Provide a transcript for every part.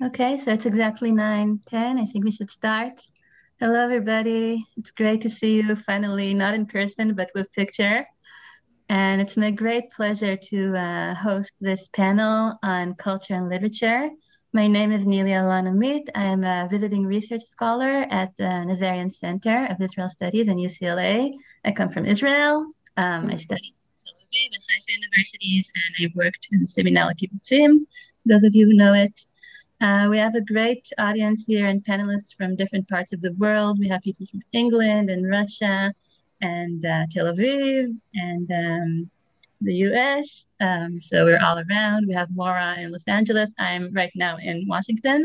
Okay, so it's exactly 9:10. I think we should start. Hello, everybody. It's great to see you finally, not in person, but with picture. And it's my great pleasure to host this panel on culture and literature. My name is Neelie Alon Amit. I am a visiting research scholar at the Nazarian Center of Israel Studies in UCLA. I come from Israel. I studied in Tel Aviv and Haifa universities, and I worked in Seminal Kibbutzim, those of you who know it. We have a great audience here and panelists from different parts of the world. We have people from England and Russia and Tel Aviv and the US. So we're all around. We have Laura in Los Angeles. I'm right now in Washington.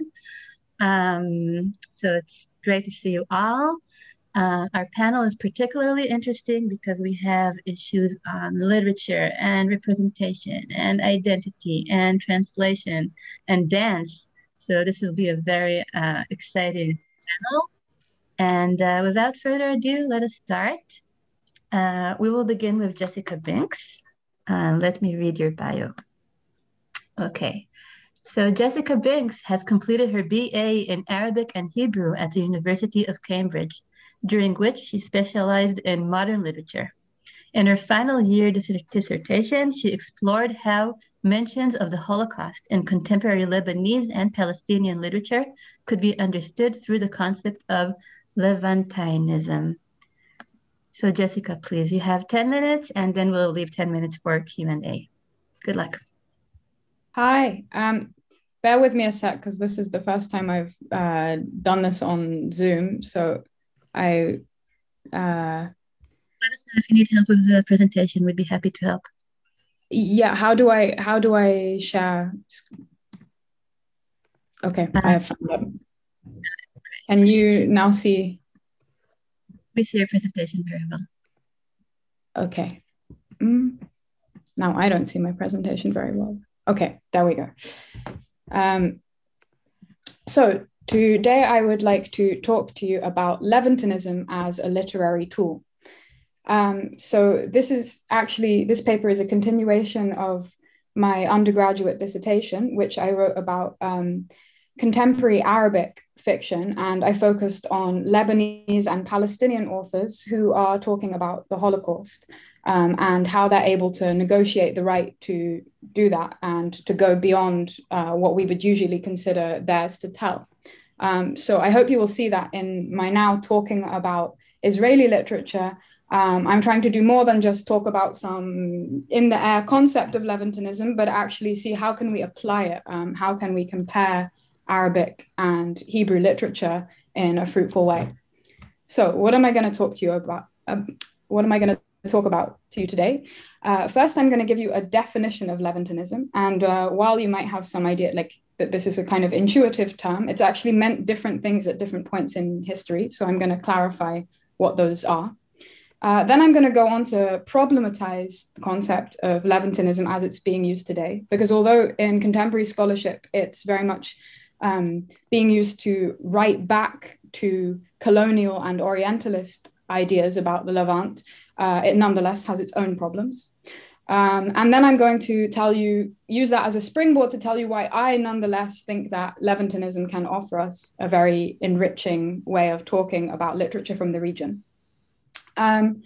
So it's great to see you all. Our panel is particularly interesting because we have issues on literature and representation and identity and translation and dance. So this will be a very exciting panel. And without further ado, let us start. We will begin with Jessica Binks. Let me read your bio. Okay. So Jessica Binks has completed her BA in Arabic and Hebrew at the University of Cambridge, during which she specialized in modern literature. In her final year dissertation, she explored how mentions of the Holocaust in contemporary Lebanese and Palestinian literature could be understood through the concept of Levantinism. So Jessica, please, you have 10 minutes and then we'll leave 10 minutes for Q&A. Good luck. Hi, bear with me a sec because this is the first time I've done this on Zoom. So let us know if you need help with the presentation. We'd be happy to help. Yeah, how do I share? Okay, I have found it. Can you now see? We see your presentation very well. Okay. Now I don't see my presentation very well. Okay, there we go. So today I would like to talk to you about Levantinism as a literary tool. So this paper is a continuation of my undergraduate dissertation, which I wrote about contemporary Arabic fiction, and I focused on Lebanese and Palestinian authors who are talking about the Holocaust and how they're able to negotiate the right to do that and to go beyond what we would usually consider theirs to tell. So I hope you will see that in my now talking about Israeli literature. I'm trying to do more than just talk about some in-the-air concept of Levantinism, but actually see how can we apply it? How can we compare Arabic and Hebrew literature in a fruitful way? So what am I going to talk to you about? What am I going to talk about to you today? First, I'm going to give you a definition of Levantinism. And while you might have some idea like that this is a kind of intuitive term, it's actually meant different things at different points in history. So I'm going to clarify what those are. Then I'm going to go on to problematize the concept of Levantinism as it's being used today, because although in contemporary scholarship, it's very much being used to write back to colonial and Orientalist ideas about the Levant, it nonetheless has its own problems. And then I'm going to use that as a springboard to tell you why I nonetheless think that Levantinism can offer us a very enriching way of talking about literature from the region. And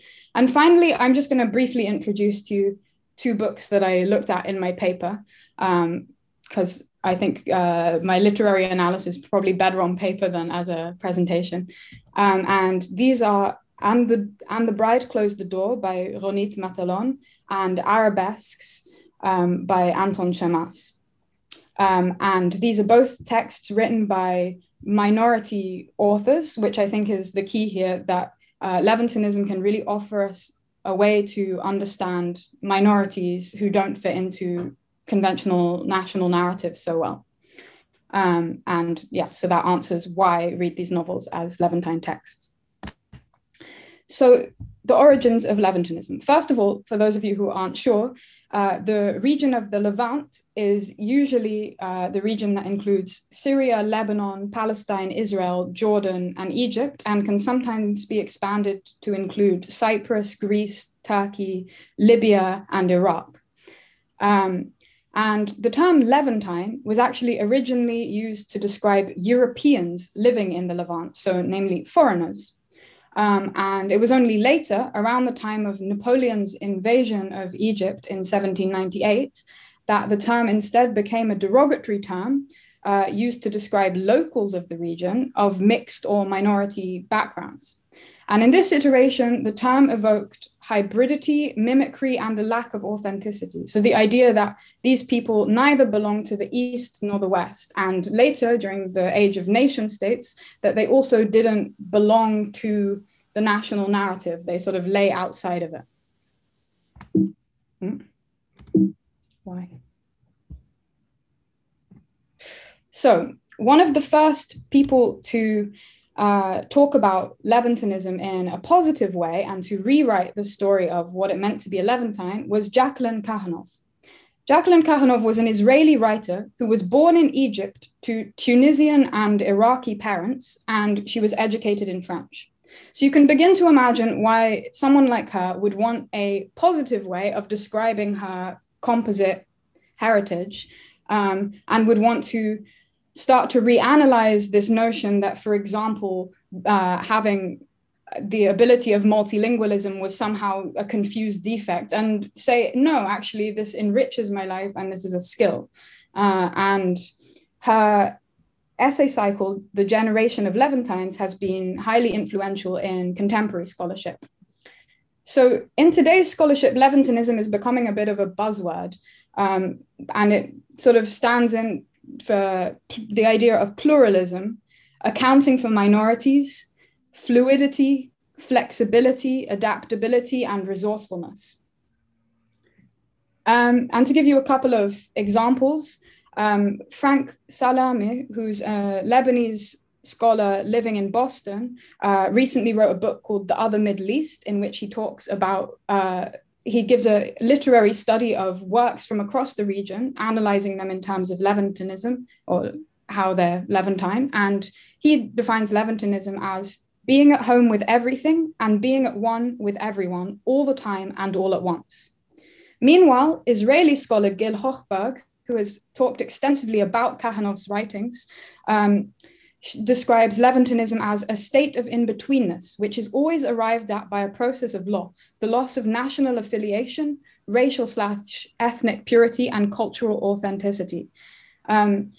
finally, I'm just going to briefly introduce to you two books that I looked at in my paper, because I think my literary analysis is probably better on paper than as a presentation. And these are And the Bride Closed the Door by Ronit Matalon and Arabesques by Anton Shamas. And these are both texts written by minority authors, which I think is the key here, that Levantinism can really offer us a way to understand minorities who don't fit into conventional national narratives so well. And yeah, so that answers why I read these novels as Levantine texts. So the origins of Levantinism. First of all, for those of you who aren't sure, the region of the Levant is usually the region that includes Syria, Lebanon, Palestine, Israel, Jordan, and Egypt, and can sometimes be expanded to include Cyprus, Greece, Turkey, Libya, and Iraq. And the term Levantine was actually originally used to describe Europeans living in the Levant, so namely foreigners. And it was only later, around the time of Napoleon's invasion of Egypt in 1798, that the term instead became a derogatory term used to describe locals of the region of mixed or minority backgrounds. And in this iteration, the term evoked hybridity, mimicry, and a lack of authenticity. So the idea that these people neither belong to the East nor the West, and later during the age of nation states, that they also didn't belong to the national narrative. They sort of lay outside of it. Why? So one of the first people to talk about Levantinism in a positive way and to rewrite the story of what it meant to be a Levantine was Jacqueline Kahanov. Jacqueline Kahanov was an Israeli writer who was born in Egypt to Tunisian and Iraqi parents, and she was educated in French. So you can begin to imagine why someone like her would want a positive way of describing her composite heritage, and would want to start to reanalyze this notion that, for example, having the ability of multilingualism was somehow a confused defect, and say, no, actually, this enriches my life and this is a skill. And her essay cycle, The Generation of Levantines, has been highly influential in contemporary scholarship. So in today's scholarship, Levantinism is becoming a bit of a buzzword, and it sort of stands in for the idea of pluralism, accounting for minorities, fluidity, flexibility, adaptability, and resourcefulness. And to give you a couple of examples, Frank Salami, who's a Lebanese scholar living in Boston, recently wrote a book called The Other Middle East, in which he talks about he gives a literary study of works from across the region, analyzing them in terms of Levantinism, or how they're Levantine. And he defines Levantinism as being at home with everything and being at one with everyone all the time and all at once. Meanwhile, Israeli scholar Gil Hochberg, who has talked extensively about Kahanov's writings, describes Levantinism as a state of in-betweenness, which is always arrived at by a process of loss, the loss of national affiliation, racial/ethnic purity, and cultural authenticity. And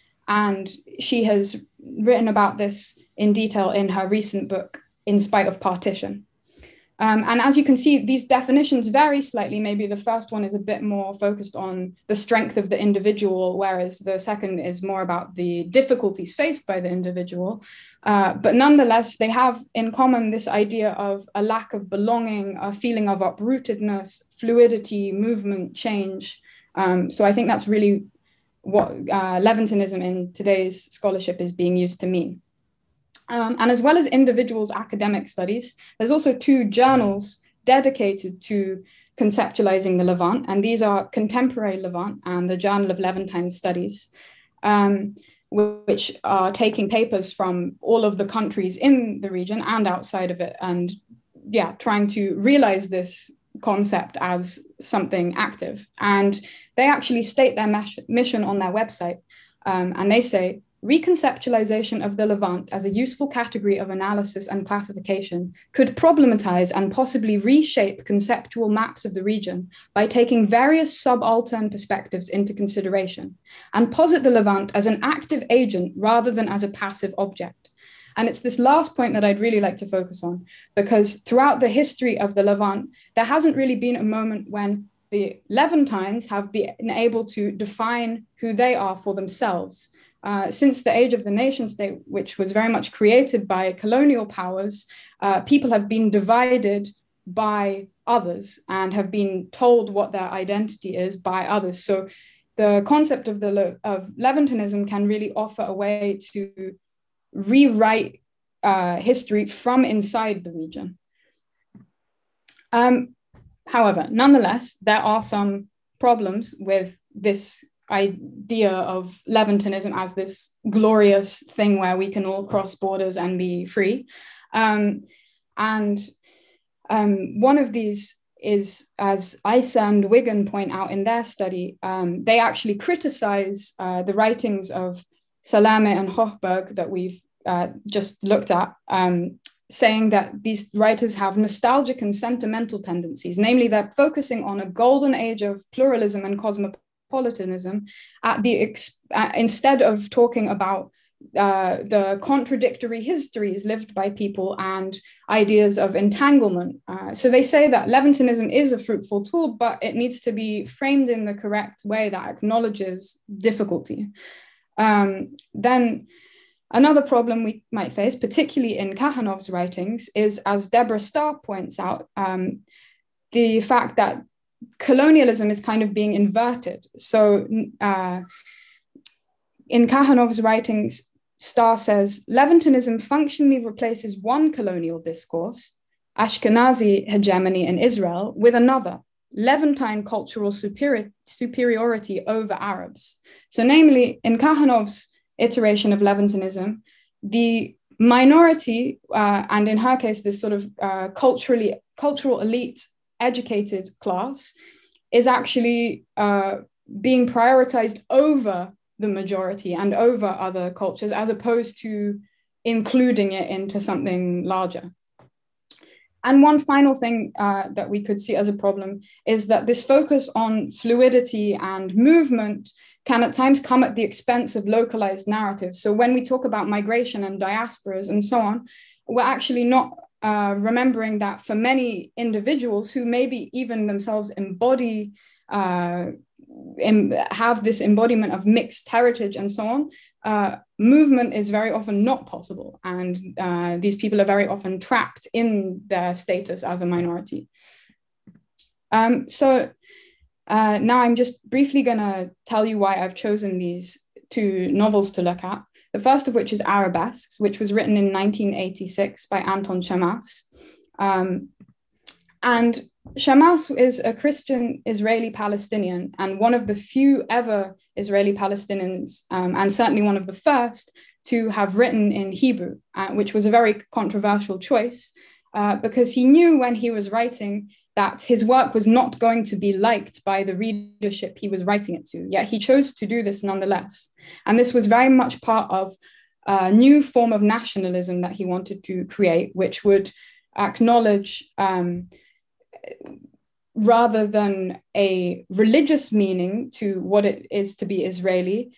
she has written about this in detail in her recent book, In Spite of Partition. And as you can see, these definitions vary slightly. Maybe the first one is a bit more focused on the strength of the individual, whereas the second is more about the difficulties faced by the individual. But nonetheless, they have in common this idea of a lack of belonging, a feeling of uprootedness, fluidity, movement, change. So I think that's really what Levantinism in today's scholarship is being used to mean. And as well as individuals' academic studies, there's also two journals dedicated to conceptualizing the Levant, and these are Contemporary Levant and the Journal of Levantine Studies, which are taking papers from all of the countries in the region and outside of it, and yeah, trying to realize this concept as something active. And they actually state their mission on their website, and they say, reconceptualization of the Levant as a useful category of analysis and classification could problematize and possibly reshape conceptual maps of the region by taking various subaltern perspectives into consideration and posit the Levant as an active agent rather than as a passive object. And it's this last point that I'd really like to focus on, because throughout the history of the Levant, there hasn't really been a moment when the Levantines have been able to define who they are for themselves. Since the age of the nation state, which was very much created by colonial powers, people have been divided by others and have been told what their identity is by others. So the concept of Levantinism can really offer a way to rewrite history from inside the region. However, nonetheless, there are some problems with this idea of Levantinism as this glorious thing where we can all cross borders and be free. One of these is, as ISA and Wigan point out in their study, they actually criticize the writings of Salameh and Hochberg that we've just looked at, saying that these writers have nostalgic and sentimental tendencies, namely that focusing on a golden age of pluralism and cosmopolitanism at the instead of talking about the contradictory histories lived by people and ideas of entanglement. So they say that Levinsonism is a fruitful tool, but it needs to be framed in the correct way that acknowledges difficulty. Then another problem we might face, particularly in Kahanov's writings, is, as Deborah Starr points out, the fact that colonialism is kind of being inverted. So in Kahanov's writings, Starr says, Levintonism functionally replaces one colonial discourse, Ashkenazi hegemony in Israel, with another, Levantine cultural superiority over Arabs. So namely, in Kahanov's iteration of Levintonism, the minority, and in her case, this sort of cultural elite educated class, is actually being prioritized over the majority and over other cultures, as opposed to including it into something larger. And one final thing that we could see as a problem is that this focus on fluidity and movement can at times come at the expense of localized narratives. So when we talk about migration and diasporas and so on, we're actually not remembering that for many individuals who maybe even themselves embody have this embodiment of mixed heritage and so on, movement is very often not possible. And these people are very often trapped in their status as a minority. So now I'm just briefly gonna tell you why I've chosen these two novels to look at. The first of which is Arabesques, which was written in 1986 by Anton Shamas. And Shamas is a Christian Israeli-Palestinian and one of the few ever Israeli-Palestinians, and certainly one of the first to have written in Hebrew, which was a very controversial choice because he knew when he was writing that his work was not going to be liked by the readership he was writing it to, yet he chose to do this nonetheless. And this was very much part of a new form of nationalism that he wanted to create, which would acknowledge rather than a religious meaning to what it is to be Israeli,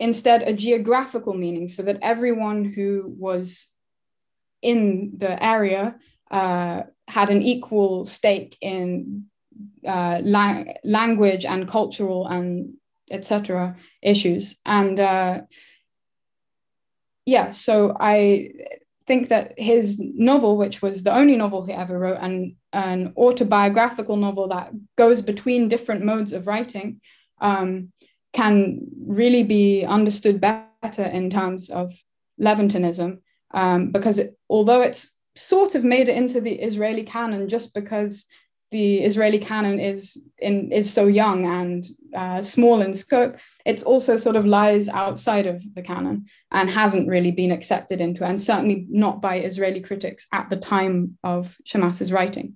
instead a geographical meaning, so that everyone who was in the area had an equal stake in language and cultural and etc. issues. And yeah, so I think that his novel, which was the only novel he ever wrote, and an autobiographical novel that goes between different modes of writing, can really be understood better in terms of Levintonism, because although it's sort of made it into the Israeli canon just because the Israeli canon is so young and small in scope, it's also sort of lies outside of the canon and hasn't really been accepted into, and certainly not by Israeli critics at the time of Shamas's writing.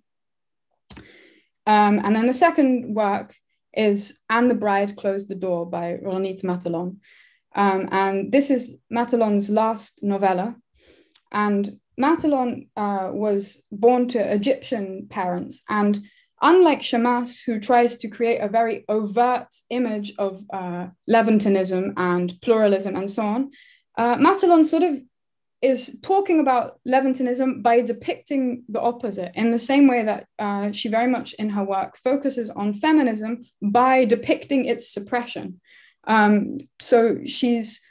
And then the second work is Anne the Bride Closed the Door by Ronit Matalon. And this is Matalon's last novella. And Matalon was born to Egyptian parents, and unlike Shamas, who tries to create a very overt image of Levantinism and pluralism and so on, Matalon sort of is talking about Levantinism by depicting the opposite, in the same way that she very much in her work focuses on feminism by depicting its suppression. So she's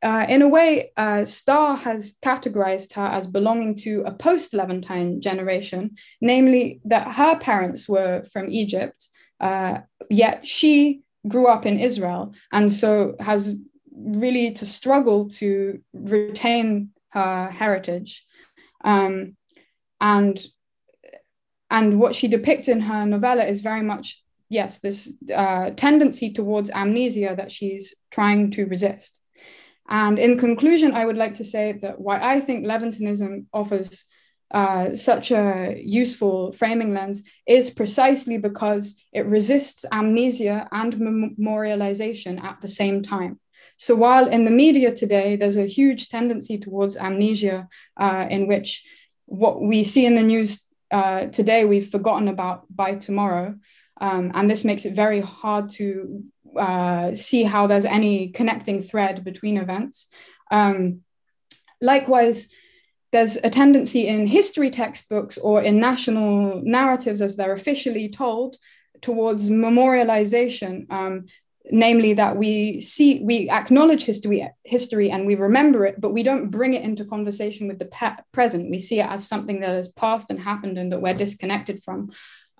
in a way, Starr has categorized her as belonging to a post-Levantine generation, namely that her parents were from Egypt, yet she grew up in Israel, and so has really to struggle to retain her heritage. And what she depicts in her novella is very much, yes, this tendency towards amnesia that she's trying to resist. And in conclusion, I would like to say that why I think Levintonism offers such a useful framing lens is precisely because it resists amnesia and memorialization at the same time. So while in the media today, there's a huge tendency towards amnesia, in which what we see in the news today, we've forgotten about by tomorrow. And this makes it very hard to see how there's any connecting thread between events. Likewise, there's a tendency in history textbooks or in national narratives as they're officially told towards memorialization, namely that we acknowledge history and we remember it, but we don't bring it into conversation with the present. We see it as something that has passed and happened and that we're disconnected from.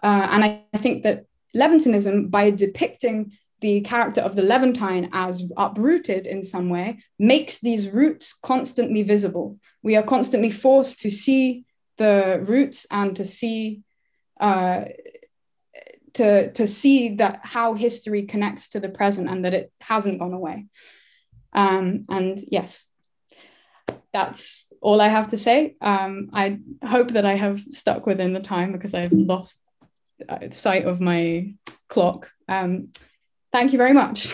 And I think that Levantinism, by depicting the character of the Levantine as uprooted in some way, makes these roots constantly visible. We are constantly forced to see the roots and to see to see that how history connects to the present and that it hasn't gone away. And yes, that's all I have to say. I hope that I have stuck within the time because I've lost sight of my clock. Thank you very much.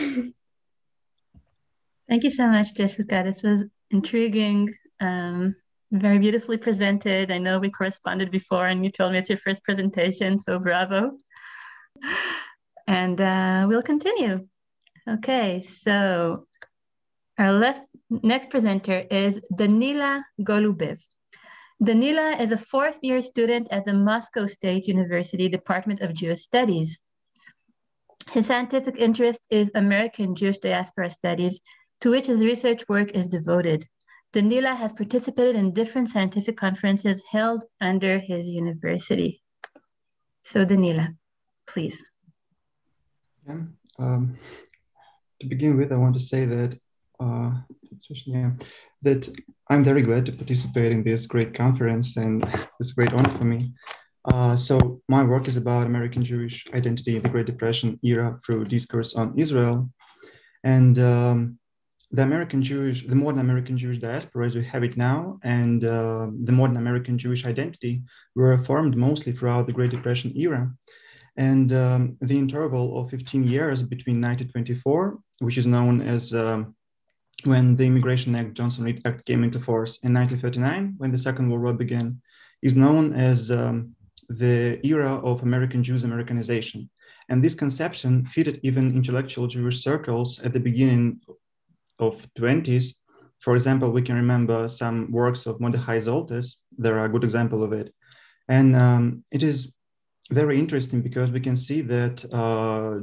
Thank you so much, Jessica. This was intriguing, very beautifully presented. I know we corresponded before and you told me it's your first presentation, so bravo. And we'll continue. Okay, so our next presenter is Danila Golubev. Danila is a fourth-year student at the Moscow State University Department of Jewish Studies. His scientific interest is American Jewish diaspora studies, to which his research work is devoted. Danila has participated in different scientific conferences held under his university. So Danila, please. Yeah. To begin with, I want to say that that I'm very glad to participate in this great conference, and it's a great honor for me. So my work is about American Jewish identity in the Great Depression era through discourse on Israel. And the modern American Jewish diaspora as we have it now, and the modern American Jewish identity were formed mostly throughout the Great Depression era. And the interval of 15 years between 1924, which is known as when the Immigration Act, Johnson-Reed Act came into force, and 1939, when the Second World War began, is known as the era of American Jews' Americanization. And this conception fitted even intellectual Jewish circles at the beginning of 20s. For example, we can remember some works of Mordechai Zoltes. There are a good example of it. And it is very interesting because we can see that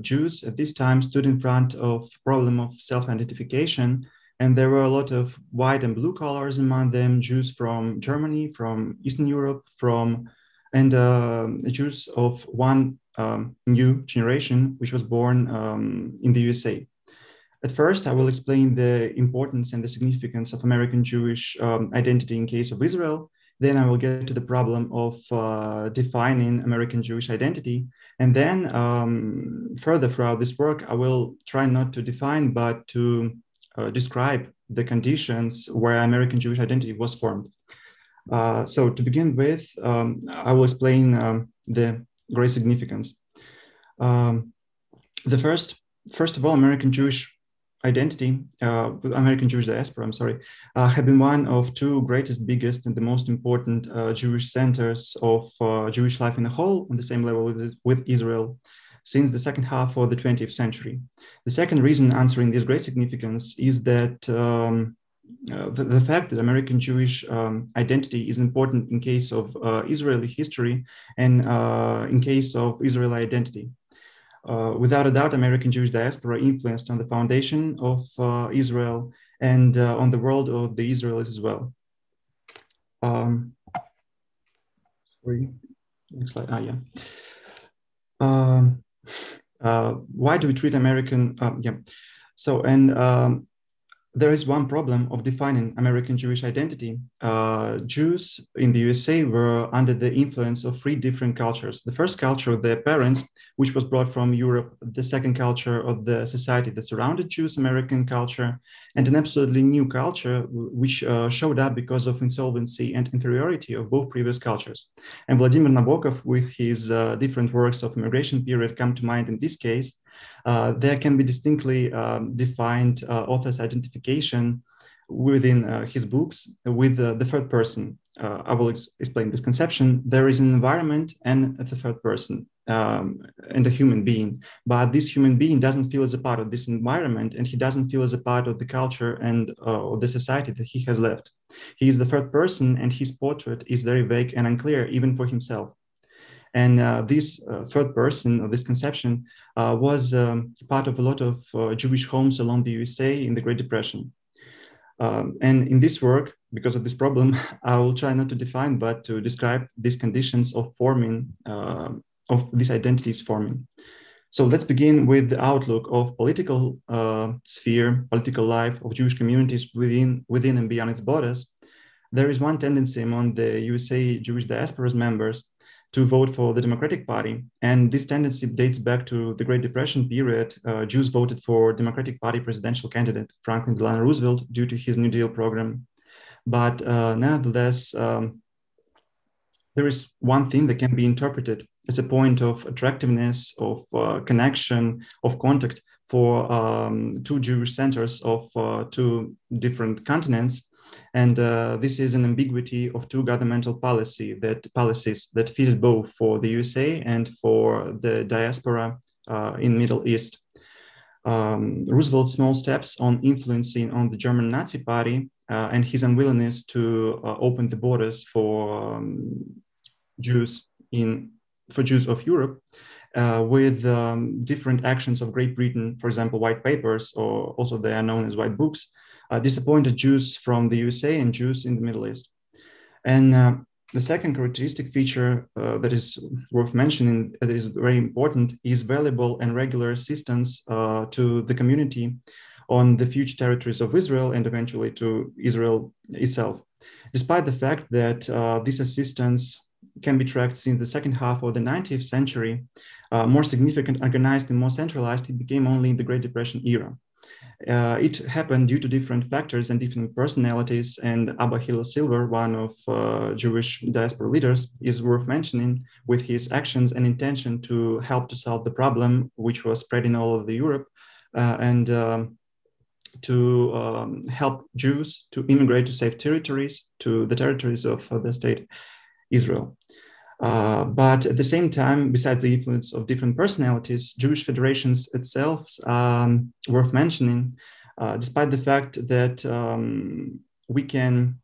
Jews at this time stood in front of problem of self-identification, and there were a lot of white and blue collars among them, Jews from Germany, from Eastern Europe, and Jews of one new generation, which was born in the USA. At first, I will explain the importance and the significance of American Jewish identity in case of Israel. Then I will get to the problem of defining American Jewish identity. And then further throughout this work, I will try not to define, but to describe the conditions where American Jewish identity was formed. So to begin with, I will explain the great significance. First of all, American Jewish diaspora, have been one of two greatest, biggest, and the most important Jewish centers of Jewish life in the whole, on the same level with Israel, since the second half of the 20th century. The second reason answering this great significance is that the fact that American Jewish identity is important in case of Israeli history and in case of Israeli identity. Without a doubt, American Jewish diaspora influenced on the foundation of Israel and on the world of the Israelis as well. Next slide. Why do we treat American? there is one problem of defining American Jewish identity. Jews in the USA were under the influence of three different cultures. The first culture, their parents, which was brought from Europe, the second culture of the society that surrounded Jews, American culture, and an absolutely new culture, which showed up because of insolvency and inferiority of both previous cultures. And Vladimir Nabokov, with his different works of immigration period, come to mind in this case. There can be distinctly defined author's identification within his books with the third person. I will explain this conception. There is an environment and the third person and a human being, but this human being doesn't feel as a part of this environment, and he doesn't feel as a part of the culture and of the society that he has left. He is the third person, and his portrait is very vague and unclear, even for himself. And this third person, or this conception, was part of a lot of Jewish homes along the USA in the Great Depression. And in this work, because of this problem, I will try not to define, but to describe these conditions of forming, of these identities forming. So let's begin with the outlook of political sphere, political life of Jewish communities within and beyond its borders. There is one tendency among the USA Jewish diaspora's members to vote for the Democratic Party. And this tendency dates back to the Great Depression period. Jews voted for Democratic Party presidential candidate Franklin Delano Roosevelt due to his New Deal program. But nevertheless, there is one thing that can be interpreted as a point of attractiveness, of connection, of contact for two Jewish centers of two different continents. And this is an ambiguity of two governmental policies that fitted both for the USA and for the diaspora in Middle East. Roosevelt's small steps on influencing on the German Nazi Party and his unwillingness to open the borders for Jews of Europe with different actions of Great Britain, for example, white papers, or also they are known as white books, disappointed Jews from the USA and Jews in the Middle East. And the second characteristic feature that is worth mentioning, that is very important, is valuable and regular assistance to the community on the future territories of Israel and eventually to Israel itself. Despite the fact that this assistance can be tracked since the second half of the 19th century, more significant, organized, and more centralized, it became only in the Great Depression era. It happened due to different factors and different personalities, and Abba Hillel Silver, one of Jewish diaspora leaders, is worth mentioning with his actions and intention to help to solve the problem, which was spreading all over Europe, and to help Jews to immigrate to safe territories, to the territories of the state Israel. But at the same time, besides the influence of different personalities, Jewish federations itself are worth mentioning, despite the fact that we can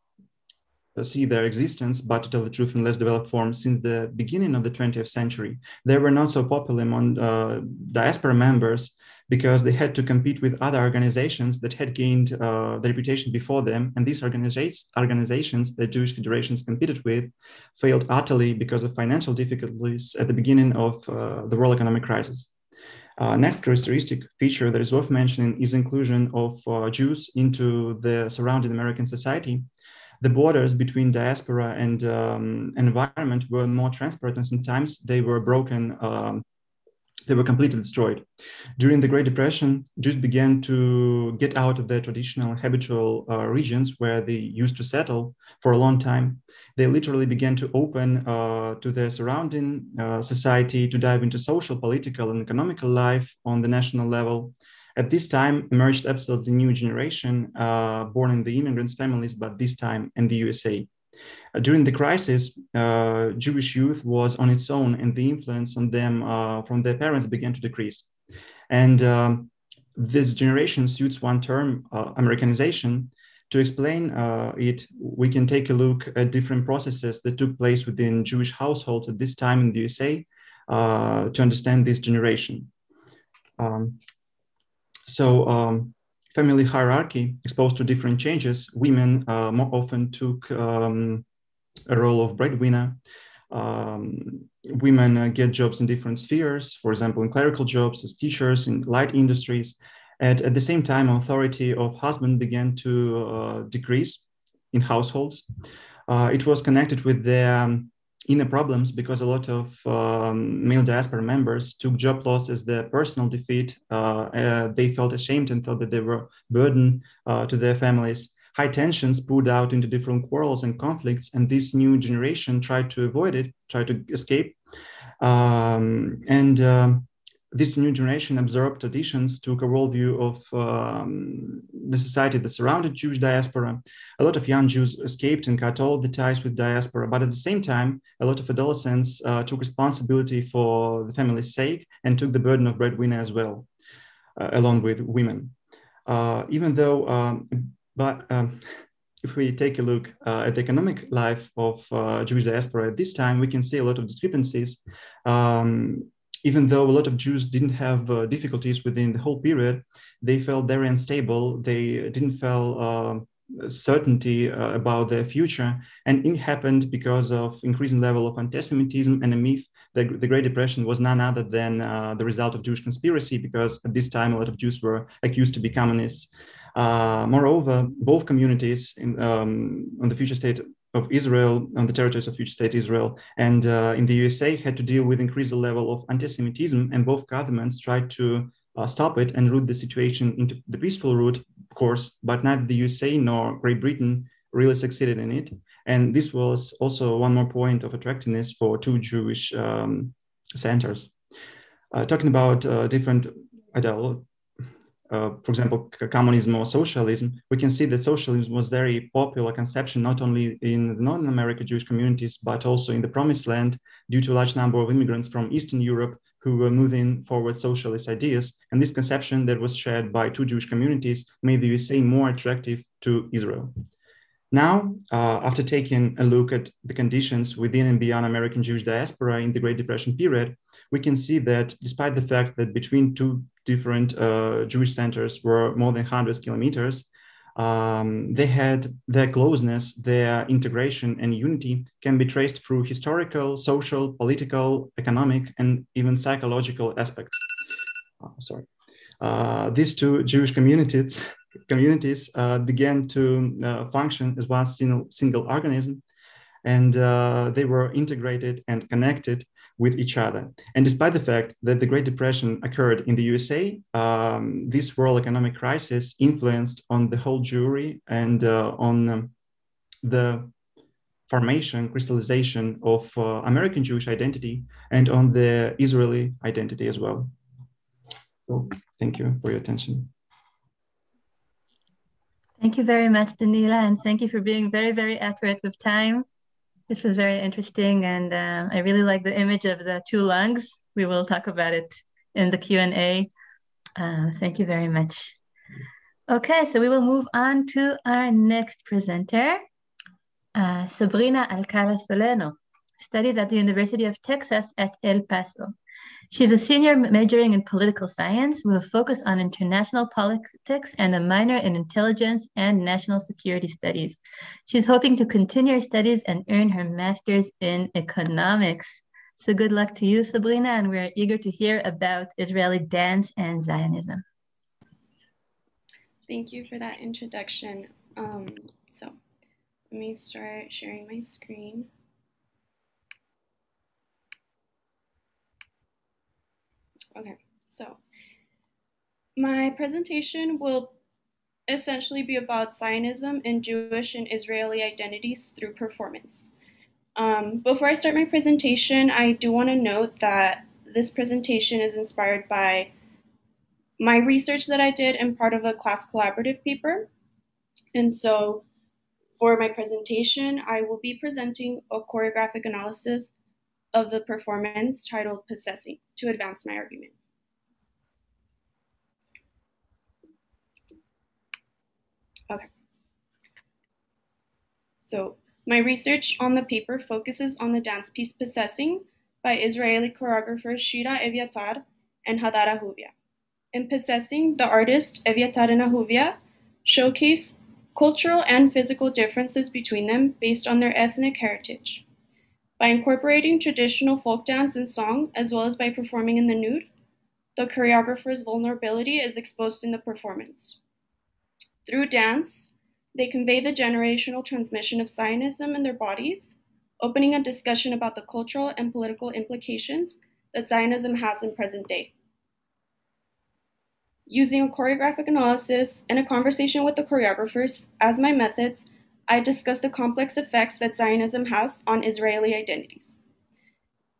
see their existence, but to tell the truth in less developed form, since the beginning of the 20th century. They were not so popular among diaspora members because they had to compete with other organizations that had gained the reputation before them. And these organizations that Jewish federations competed with failed utterly because of financial difficulties at the beginning of the world economic crisis. Next characteristic feature that is worth mentioning is inclusion of Jews into the surrounding American society. The borders between diaspora and environment were more transparent, and sometimes they were broken. They were completely destroyed. During the Great Depression, Jews began to get out of their traditional habitual regions where they used to settle for a long time. They literally began to open to their surrounding society, to dive into social, political, and economical life on the national level. At this time emerged absolutely new generation born in the immigrants' families, but this time in the USA. During the crisis, Jewish youth was on its own, and the influence on them from their parents began to decrease. And this generation suits one term, Americanization. To explain it, we can take a look at different processes that took place within Jewish households at this time in the USA to understand this generation. So family hierarchy exposed to different changes. Women more often took a role of breadwinner. Women get jobs in different spheres, for example, in clerical jobs, as teachers, in light industries. And at the same time, authority of husband began to decrease in households. It was connected with the inner problems because a lot of male diaspora members took job loss as their personal defeat. They felt ashamed and thought that they were a burden to their families. High tensions poured out into different quarrels and conflicts, and this new generation tried to avoid it, tried to escape. This new generation absorbed traditions, took a worldview of the society that surrounded Jewish diaspora. A lot of young Jews escaped and cut all the ties with diaspora, but at the same time, a lot of adolescents took responsibility for the family's sake and took the burden of breadwinner as well, along with women. If we take a look at the economic life of Jewish diaspora at this time, we can see a lot of discrepancies. Even though a lot of Jews didn't have difficulties within the whole period, they felt very unstable. They didn't feel certainty about their future. And it happened because of increasing level of anti-Semitism and a myth that the Great Depression was none other than the result of Jewish conspiracy, because at this time, a lot of Jews were accused to be communists. Moreover, both communities on the future state of Israel, on the territories of future state Israel, and in the USA had to deal with increased level of anti-Semitism, and both governments tried to stop it and root the situation into the peaceful route, of course, but neither the USA nor Great Britain really succeeded in it. And this was also one more point of attractiveness for two Jewish centers. Talking about different ideologies, for example, communism or socialism, we can see that socialism was very popular conception, not only in the Northern American Jewish communities, but also in the Promised Land, due to a large number of immigrants from Eastern Europe who were moving forward socialist ideas. And this conception that was shared by two Jewish communities made the USA more attractive to Israel. Now, after taking a look at the conditions within and beyond American Jewish diaspora in the Great Depression period, we can see that despite the fact that between two different Jewish centers were more than hundreds of kilometers, they had their closeness, their integration and unity can be traced through historical, social, political, economic, and even psychological aspects. These two Jewish communities began to function as one single organism, and they were integrated and connected with each other. And despite the fact that the Great Depression occurred in the USA, this world economic crisis influenced on the whole Jewry and on the formation, crystallization of American Jewish identity and on the Israeli identity as well. So thank you for your attention. Thank you very much, Danila, and thank you for being very, very accurate with time. This was very interesting, and I really like the image of the two lungs. We will talk about it in the Q&A. Thank you very much. Okay, so we will move on to our next presenter, Sabrina Alcala Soleno, studies at the University of Texas at El Paso. She's a senior majoring in political science with a focus on international politics and a minor in intelligence and national security studies. She's hoping to continue her studies and earn her master's in economics. So good luck to you, Sabrina, and we're eager to hear about Israeli dance and Zionism. Thank you for that introduction. So let me start sharing my screen. Okay, so my presentation will essentially be about Zionism and Jewish and Israeli identities through performance. Before I start my presentation, I do want to note that this presentation is inspired by my research that I did and part of a class collaborative paper. And so for my presentation, I will be presenting a choreographic analysis of the performance titled Possessing to advance my argument. Okay. So my research on the paper focuses on the dance piece Possessing by Israeli choreographer Shira Eviatar and Hadar Ahuvia. In Possessing, the artists Eviatar and Ahuvia showcase cultural and physical differences between them based on their ethnic heritage. By incorporating traditional folk dance and song, as well as by performing in the nude, The choreographer's vulnerability is exposed in the performance. Through dance, they convey the generational transmission of Zionism in their bodies, opening a discussion about the cultural and political implications that Zionism has in present day. Using a choreographic analysis and a conversation with the choreographers as my methods, I discuss the complex effects that Zionism has on Israeli identities.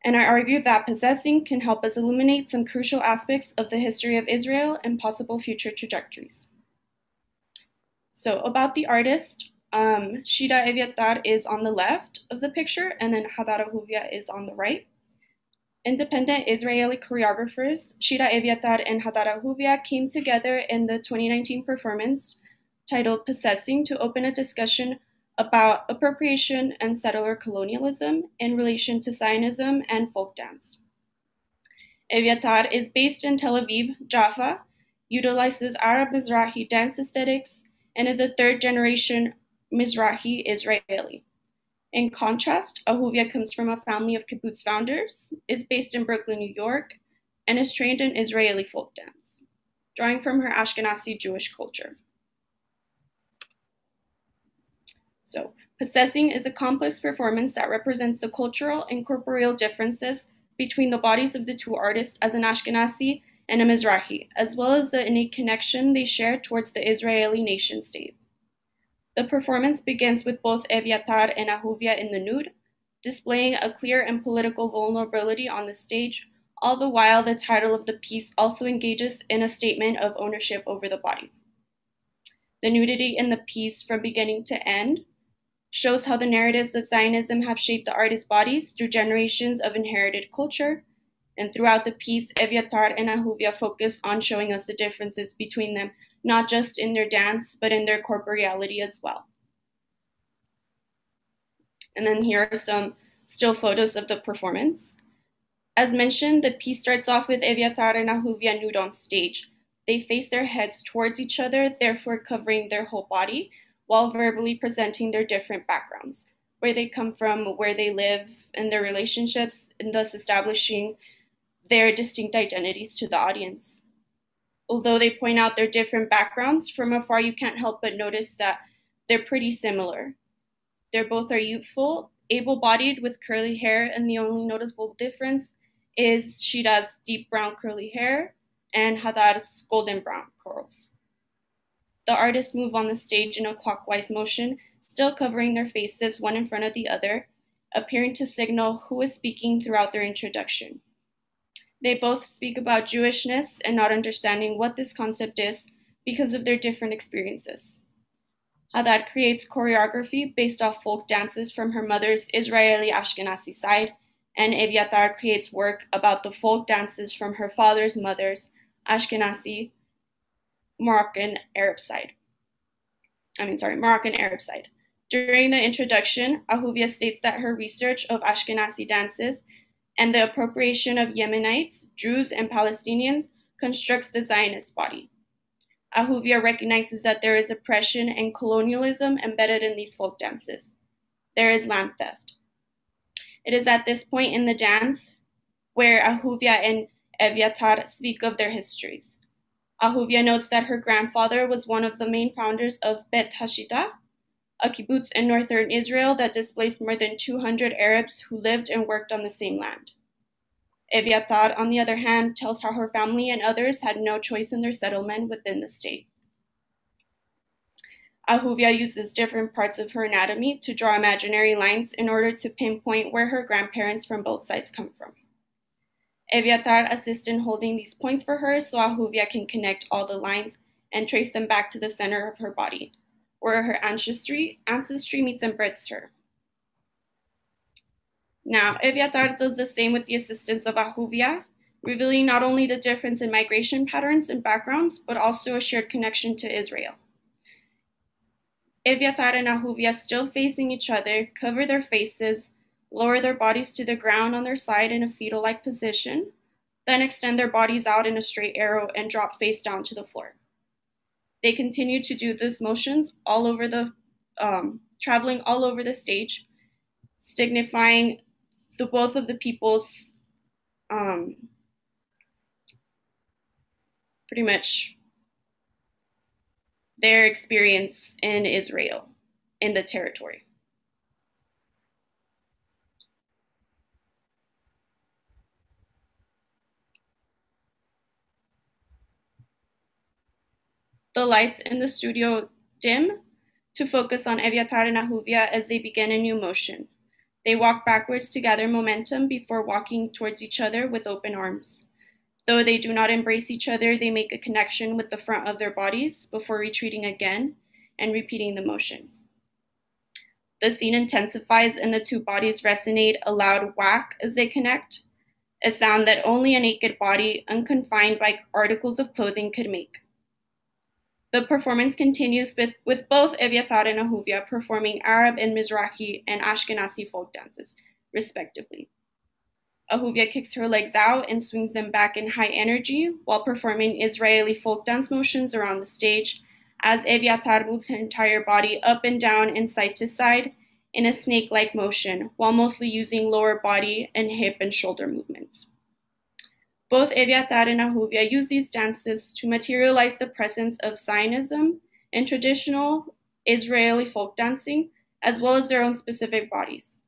And I argue that possessing can help us illuminate some crucial aspects of the history of Israel and possible future trajectories. So about the artist, Shira Eviatar is on the left of the picture, and then Hadar Ahuvia is on the right. Independent Israeli choreographers, Shira Eviatar and Hadar Ahuvia, came together in the 2019 performance titled Possessing to open a discussion about appropriation and settler colonialism in relation to Zionism and folk dance. Eviatar is based in Tel Aviv, Jaffa, utilizes Arab Mizrahi dance aesthetics, and is a third-generation Mizrahi Israeli. In contrast, Ahuvia comes from a family of kibbutz founders, is based in Brooklyn, New York, and is trained in Israeli folk dance, drawing from her Ashkenazi Jewish culture. So, Possessing is a complex performance that represents the cultural and corporeal differences between the bodies of the two artists as an Ashkenazi and a Mizrahi, as well as the innate connection they share towards the Israeli nation state. The performance begins with both Eviatar and Ahuvia in the nude, displaying a clear and political vulnerability on the stage, all the while the title of the piece also engages in a statement of ownership over the body. The nudity in the piece from beginning to end shows how the narratives of Zionism have shaped the artist's bodies through generations of inherited culture, and throughout the piece, Eviatar and Ahuvia focus on showing us the differences between them, not just in their dance, but in their corporeality as well. And then here are some still photos of the performance. As mentioned, the piece starts off with Eviatar and Ahuvia nude on stage. They face their heads towards each other, therefore covering their whole body, while verbally presenting their different backgrounds, where they come from, where they live, and their relationships, and thus establishing their distinct identities to the audience. Although they point out their different backgrounds, from afar you can't help but notice that they're pretty similar. They both are youthful, able-bodied with curly hair, and the only noticeable difference is Shira's deep brown curly hair and Hadar's golden brown curls. The artists move on the stage in a clockwise motion, still covering their faces one in front of the other, appearing to signal who is speaking throughout their introduction. They both speak about Jewishness and not understanding what this concept is because of their different experiences. Hadar creates choreography based off folk dances from her mother's Israeli Ashkenazi side, and Eviatar creates work about the folk dances from her father's mother's Ashkenazi Moroccan Arab side. During the introduction, Ahuvia states that her research of Ashkenazi dances and the appropriation of Yemenites, Jews, and Palestinians constructs the Zionist body. Ahuvia recognizes that there is oppression and colonialism embedded in these folk dances. There is land theft. It is at this point in the dance where Ahuvia and Eviatar speak of their histories. Ahuvia notes that her grandfather was one of the main founders of Bet Hashita, a kibbutz in northern Israel that displaced more than 200 Arabs who lived and worked on the same land. Eviatar, on the other hand, tells how her family and others had no choice in their settlement within the state. Ahuvia uses different parts of her anatomy to draw imaginary lines in order to pinpoint where her grandparents from both sides come from. Eviatar assists in holding these points for her so Ahuvia can connect all the lines and trace them back to the center of her body, where her ancestry meets and births her. Now, Eviatar does the same with the assistance of Ahuvia, revealing not only the difference in migration patterns and backgrounds, but also a shared connection to Israel. Eviatar and Ahuvia, still facing each other, cover their faces, lower their bodies to the ground on their side in a fetal-like position, then extend their bodies out in a straight arrow and drop face down to the floor. They continue to do these motions all over the, traveling all over the stage, signifying the both of the people's pretty much their experience in Israel, in the territory. The lights in the studio dim to focus on Eviatar and Ahuvia as they begin a new motion. They walk backwards to gather momentum before walking towards each other with open arms. Though they do not embrace each other, they make a connection with the front of their bodies before retreating again and repeating the motion. The scene intensifies and the two bodies resonate a loud whack as they connect, a sound that only a naked body, unconfined by articles of clothing, could make. The performance continues with both Eviatar and Ahuvia performing Arab and Mizrahi and Ashkenazi folk dances, respectively. Ahuvia kicks her legs out and swings them back in high energy while performing Israeli folk dance motions around the stage as Eviatar moves her entire body up and down and side to side in a snake-like motion while mostly using lower body and hip and shoulder movements. Both Eviatar and Ahuvia use these dances to materialize the presence of Zionism and traditional Israeli folk dancing, as well as their own specific bodies.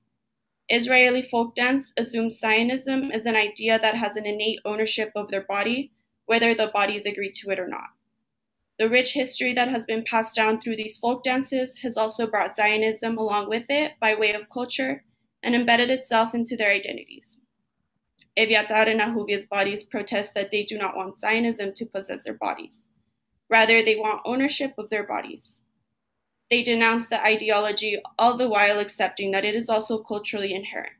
Israeli folk dance assumes Zionism as an idea that has an innate ownership of their body, whether the bodies agree to it or not. The rich history that has been passed down through these folk dances has also brought Zionism along with it by way of culture and embedded itself into their identities. Eviatar and Ahuvia's bodies protest that they do not want Zionism to possess their bodies. Rather, they want ownership of their bodies. They denounce the ideology, all the while accepting that it is also culturally inherent.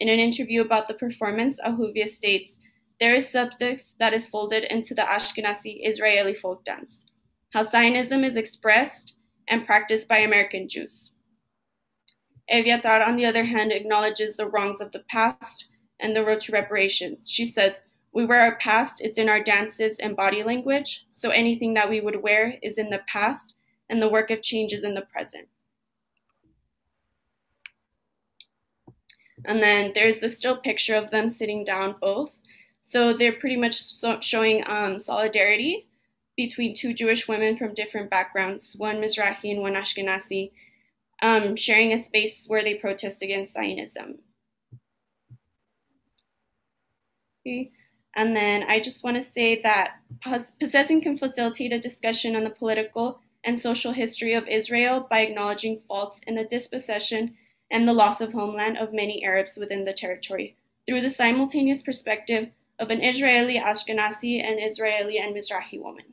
In an interview about the performance, Ahuvia states, "There is subtext that is folded into the Ashkenazi Israeli folk dance, how Zionism is expressed and practiced by American Jews." Eviatar, on the other hand, acknowledges the wrongs of the past and the road to reparations. She says, "We wear our past, it's in our dances and body language, so anything that we would wear is in the past, and the work of change is in the present." And then there's the still picture of them sitting down both. So they're pretty much showing solidarity between two Jewish women from different backgrounds, one Mizrahi and one Ashkenazi, sharing a space where they protest against Zionism. And then I just want to say that Possessing can facilitate a discussion on the political and social history of Israel by acknowledging faults in the dispossession and the loss of homeland of many Arabs within the territory through the simultaneous perspective of an Israeli Ashkenazi and Israeli and Mizrahi woman.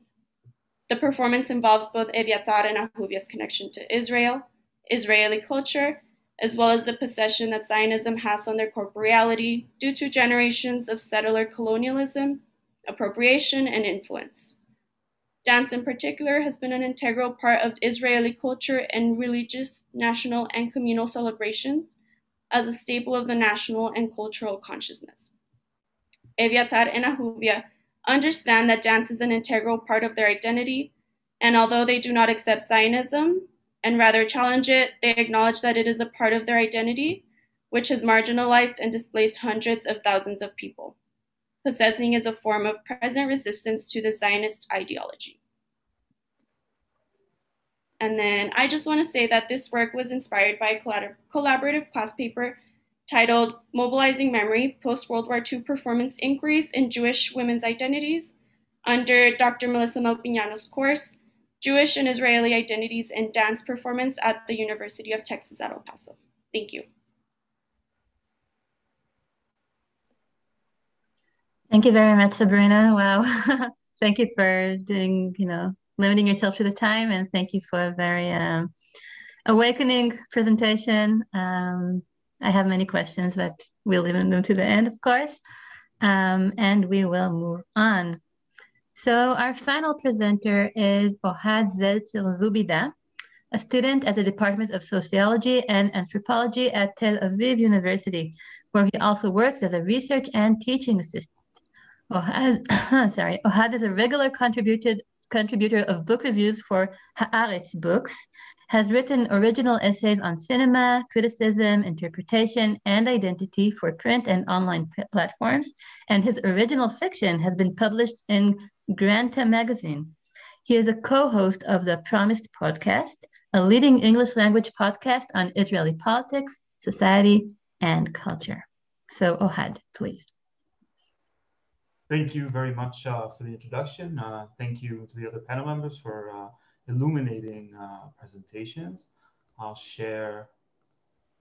The performance involves both Eviatar and Ahuvia's connection to Israel, Israeli culture, as well as the possession that Zionism has on their corporeality due to generations of settler colonialism, appropriation, and influence. Dance in particular has been an integral part of Israeli culture and religious, national, and communal celebrations as a staple of the national and cultural consciousness. Eviatar and Ahuvia understand that dance is an integral part of their identity, and although they do not accept Zionism, and rather challenge it, they acknowledge that it is a part of their identity, which has marginalized and displaced hundreds of thousands of people. Possessing is a form of present resistance to the Zionist ideology. And then I just want to say that this work was inspired by a collaborative class paper titled Mobilizing Memory, Post-World War II Performance Inquiries in Jewish Women's Identities, under Dr. Melissa Melpignano's course, Jewish and Israeli Identities and Dance Performance at the University of Texas at El Paso. Thank you. Thank you very much, Sabrina. Wow. Thank you for doing, limiting yourself to the time, and thank you for a very awakening presentation. I have many questions, but we'll leave them to the end, of course, and we will move on. So our final presenter is Ohad Zeltzer Zubida, a student at the Department of Sociology and Anthropology at Tel Aviv University, where he also works as a research and teaching assistant. Ohad is a regular contributor of book reviews for Haaretz Books, has written original essays on cinema, criticism, interpretation, and identity for print and online platforms, and his original fiction has been published in Granta Magazine. He is a co-host of The Promised Podcast, a leading English language podcast on Israeli politics, society, and culture. So, Ohad, please. Thank you very much for the introduction. Thank you to the other panel members for illuminating presentations. I'll share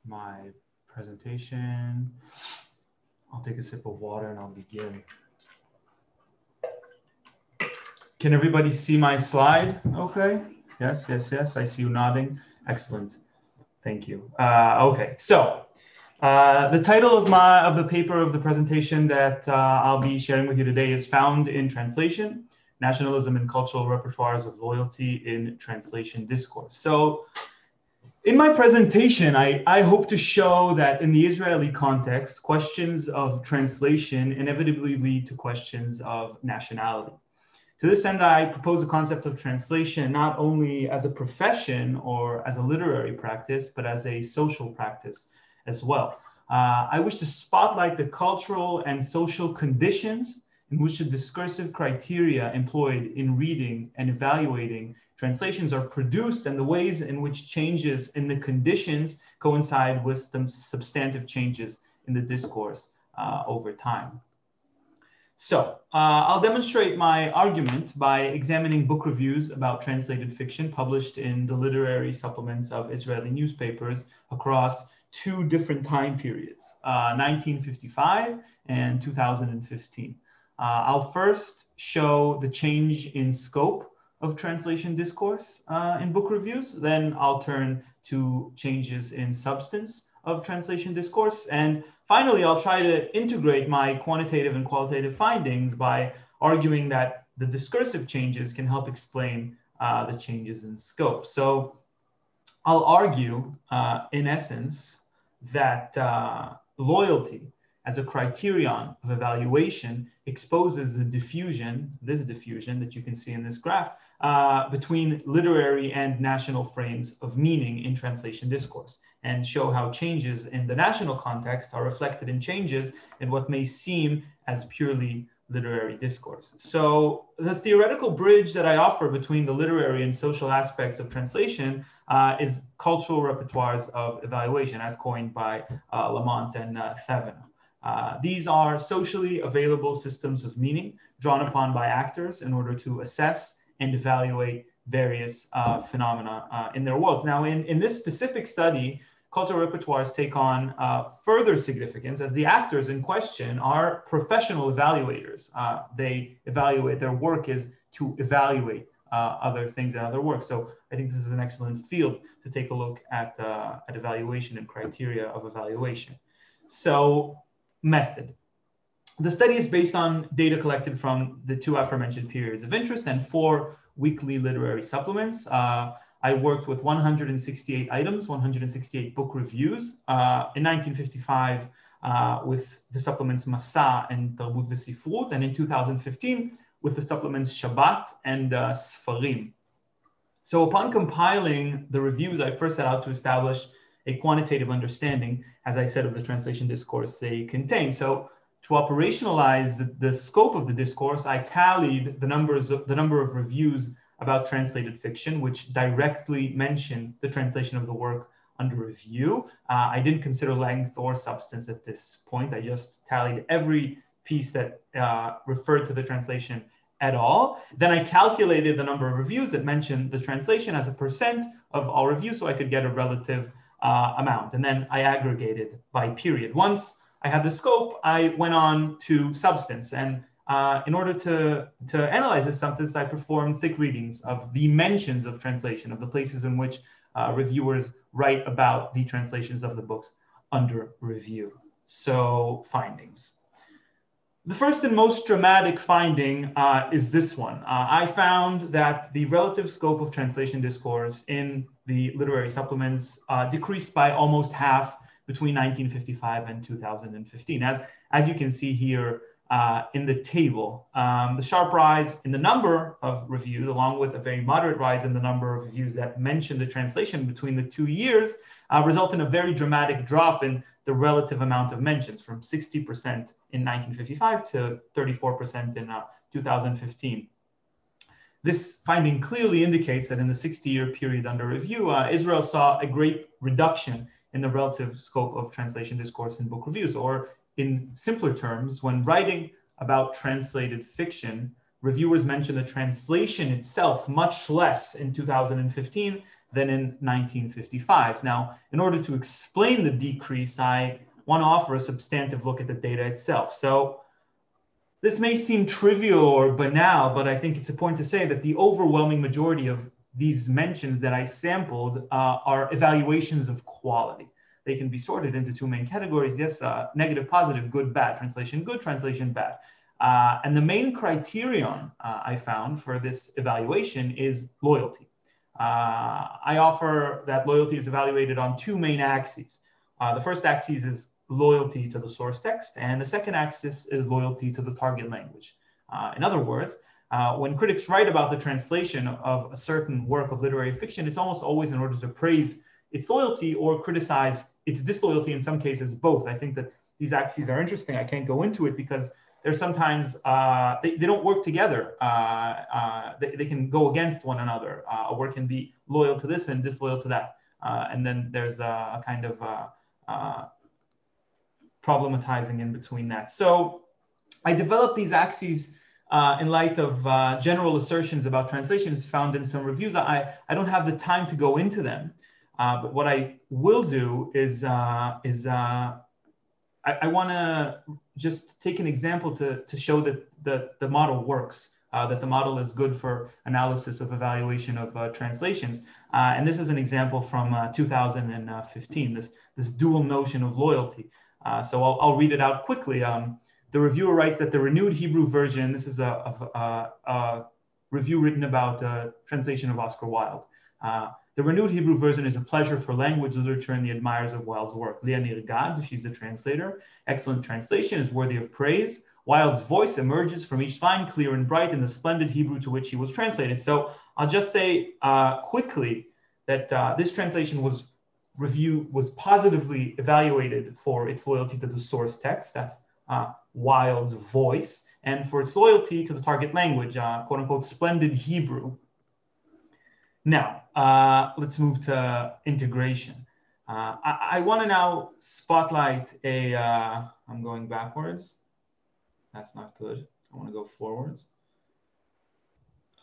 my presentation. I'll take a sip of water and I'll begin. Can everybody see my slide? Okay. Yes, yes, yes. I see you nodding. Excellent. Thank you. Okay. So, the title of the paper of the presentation that I'll be sharing with you today is Found in Translation, Nationalism and Cultural Repertoires of Loyalty in Translation Discourse. So in my presentation, I hope to show that in the Israeli context, questions of translation inevitably lead to questions of nationality. To this end, I propose a concept of translation not only as a profession or as a literary practice, but as a social practice as well. I wish to spotlight the cultural and social conditions in which the discursive criteria employed in reading and evaluating translations are produced and the ways in which changes in the conditions coincide with some substantive changes in the discourse over time. So I'll demonstrate my argument by examining book reviews about translated fiction published in the literary supplements of Israeli newspapers across two different time periods, 1955 and 2015. I'll first show the change in scope of translation discourse in book reviews. Then I'll turn to changes in substance of translation discourse. And finally, I'll try to integrate my quantitative and qualitative findings by arguing that the discursive changes can help explain the changes in scope. So I'll argue, in essence, that loyalty as a criterion of evaluation exposes the diffusion, this diffusion that you can see in this graph, between literary and national frames of meaning in translation discourse, and show how changes in the national context are reflected in changes in what may seem as purely literary discourse. So the theoretical bridge that I offer between the literary and social aspects of translation is cultural repertoires of evaluation, as coined by Lamont and Thévenin. These are socially available systems of meaning drawn upon by actors in order to assess and evaluate various phenomena in their worlds. Now, in this specific study, cultural repertoires take on further significance as the actors in question are professional evaluators. They evaluate, their work is to evaluate other things and other works. So I think this is an excellent field to take a look at evaluation and criteria of evaluation. So, method. The study is based on data collected from the two aforementioned periods of interest and 4 weekly literary supplements. I worked with 168 items, 168 book reviews. In 1955, with the supplements Masa and Tarbut Vesifrut, and in 2015, with the supplements Shabbat and Sfarim. So upon compiling the reviews, I first set out to establish a quantitative understanding, as I said, of the translation discourse they contain. So to operationalize the scope of the discourse, I tallied the number of reviews about translated fiction, which directly mention the translation of the work under review. I didn't consider length or substance at this point. I just tallied every piece that referred to the translation at all. Then I calculated the number of reviews that mentioned the translation as a percent of all reviews, so I could get a relative amount. And then I aggregated by period. Once I had the scope, I went on to substance. And in order to analyze this substance, I performed thick readings of the mentions of translation, of the places in which reviewers write about the translations of the books under review. So, findings. The first and most dramatic finding is this one. I found that the relative scope of translation discourse in the literary supplements decreased by almost half between 1955 and 2015. As you can see here in the table, the sharp rise in the number of reviews, along with a very moderate rise in the number of reviews that mention the translation between the 2 years, result in a very dramatic drop in the relative amount of mentions, from 60% in 1955 to 34% in 2015. This finding clearly indicates that in the 60-year period under review, Israel saw a great reduction in the relative scope of translation discourse in book reviews, or in simpler terms, when writing about translated fiction, reviewers mention the translation itself much less in 2015 than in 1955. Now, in order to explain the decrease, I want to offer a substantive look at the data itself. So this may seem trivial or banal, but I think it's important to say that the overwhelming majority of these mentions that I sampled are evaluations of quality. They can be sorted into two main categories. Yes, negative, positive, good, bad, translation good, translation bad. And the main criterion I found for this evaluation is loyalty. I offer that loyalty is evaluated on two main axes. The first axis is loyalty to the source text, and the second axis is loyalty to the target language. In other words, when critics write about the translation of a certain work of literary fiction, it's almost always in order to praise its loyalty or criticize its disloyalty, in some cases both. I think that these axes are interesting. I can't go into it because they're sometimes, they don't work together. They can go against one another. A work can be loyal to this and disloyal to that. And then there's a kind of problematizing in between that. So I developed these axes in light of general assertions about translations found in some reviews. I don't have the time to go into them, but what I will do is, I want to just take an example to show that the model works, that the model is good for analysis of evaluation of translations. And this is an example from 2015, this dual notion of loyalty. So I'll read it out quickly. The reviewer writes that the renewed Hebrew version, this is a review written about a translation of Oscar Wilde. The renewed Hebrew version is a pleasure for language, literature, and the admirers of Wilde's work. Leah Nirgad, she's a translator. Excellent translation is worthy of praise. Wilde's voice emerges from each line, clear and bright, in the splendid Hebrew to which he was translated. So I'll just say quickly that this translation was positively evaluated for its loyalty to the source text. That's Wilde's voice, and for its loyalty to the target language, quote unquote, splendid Hebrew. Now, let's move to integration. I want to now spotlight a, I'm going backwards. That's not good. I want to go forwards.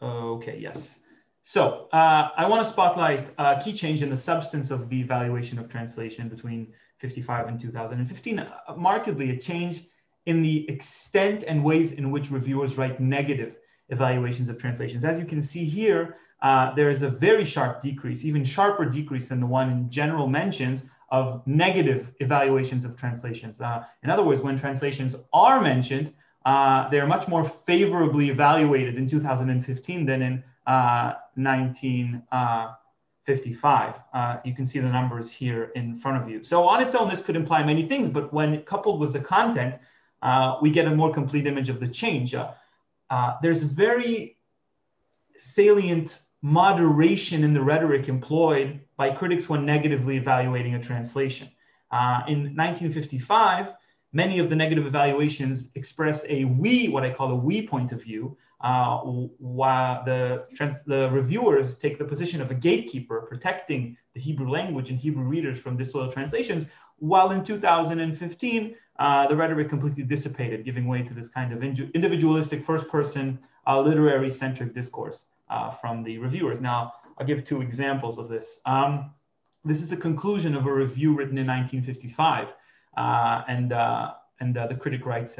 Okay, yes. So I want to spotlight a key change in the substance of the evaluation of translation between 55 and 2015, markedly a change in the extent and ways in which reviewers write negative evaluations of translations. As you can see here, there is a very sharp decrease, even sharper decrease than the one in general mentions of negative evaluations of translations. In other words, when translations are mentioned, they are much more favorably evaluated in 2015 than in 1955. You can see the numbers here in front of you. So on its own, this could imply many things, but when coupled with the content, we get a more complete image of the change. There's very salient moderation in the rhetoric employed by critics when negatively evaluating a translation. In 1955, many of the negative evaluations express a we, what I call a we point of view, while the reviewers take the position of a gatekeeper protecting the Hebrew language and Hebrew readers from disloyal translations, while in 2015, the rhetoric completely dissipated, giving way to this kind of individualistic first-person literary-centric discourse from the reviewers. Now, I'll give two examples of this. This is the conclusion of a review written in 1955, and the critic writes,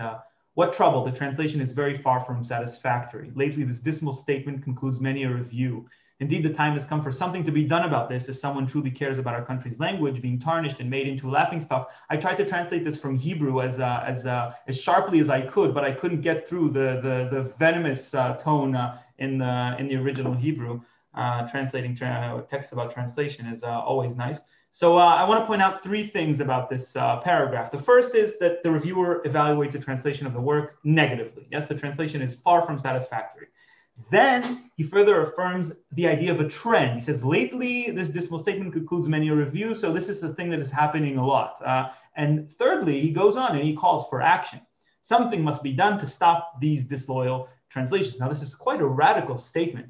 "What trouble, the translation is very far from satisfactory. Lately, this dismal statement concludes many a review. Indeed, the time has come for something to be done about this if someone truly cares about our country's language being tarnished and made into a laughingstock. I tried to translate this from Hebrew as sharply as I could, but I couldn't get through the venomous tone in the original Hebrew. Translating text about translation is always nice." So I want to point out three things about this paragraph. The first is that the reviewer evaluates a translation of the work negatively. Yes, the translation is far from satisfactory. Then he further affirms the idea of a trend. He says, "Lately, this dismal statement concludes many a review." So this is the thing that is happening a lot. And thirdly, he goes on and he calls for action. Something must be done to stop these disloyal translations. Now, this is quite a radical statement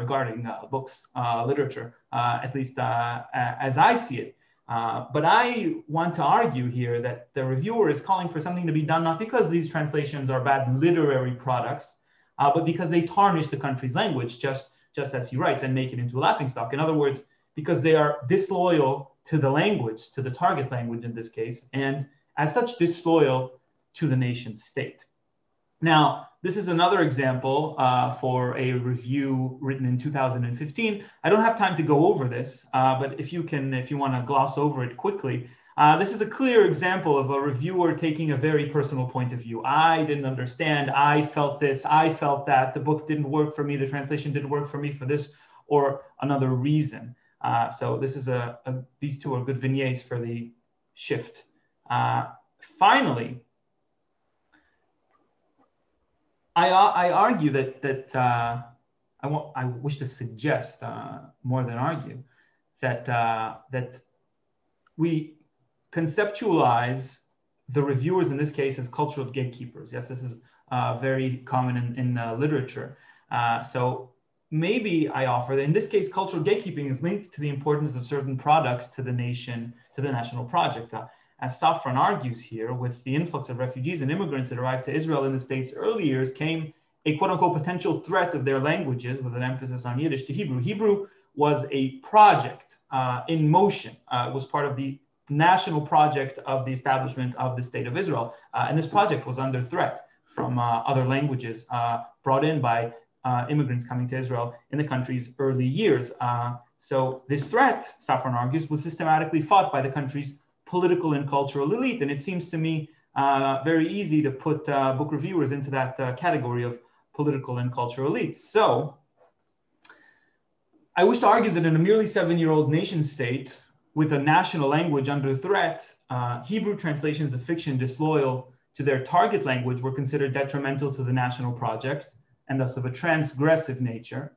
regarding books, literature, at least as I see it. But I want to argue here that the reviewer is calling for something to be done, not because these translations are bad literary products, but because they tarnish the country's language, just as he writes, and make it into a laughingstock. In other words, because they are disloyal to the language, to the target language in this case, and as such disloyal to the nation state. Now, this is another example for a review written in 2015. I don't have time to go over this, but if you want to gloss over it quickly, this is a clear example of a reviewer taking a very personal point of view. I didn't understand. I felt this. I felt that. The book didn't work for me. The translation didn't work for me for this or another reason. So this is these two are good vignettes for the shift. Finally, I argue I wish to suggest more than argue that that we conceptualize the reviewers in this case as cultural gatekeepers. Yes, this is very common in literature. So maybe I offer that in this case, cultural gatekeeping is linked to the importance of certain products to the nation, to the national project. As Safran argues here, with the influx of refugees and immigrants that arrived to Israel in the state's early years came a quote-unquote potential threat of their languages, with an emphasis on Yiddish, to Hebrew. Hebrew was a project in motion. It was part of the national project of the establishment of the state of Israel. And this project was under threat from other languages brought in by immigrants coming to Israel in the country's early years. So this threat, Safran argues, was systematically fought by the country's political and cultural elite. And it seems to me very easy to put book reviewers into that category of political and cultural elites. So I wish to argue that in a merely 7-year-old nation state with a national language under threat, Hebrew translations of fiction disloyal to their target language were considered detrimental to the national project and thus of a transgressive nature.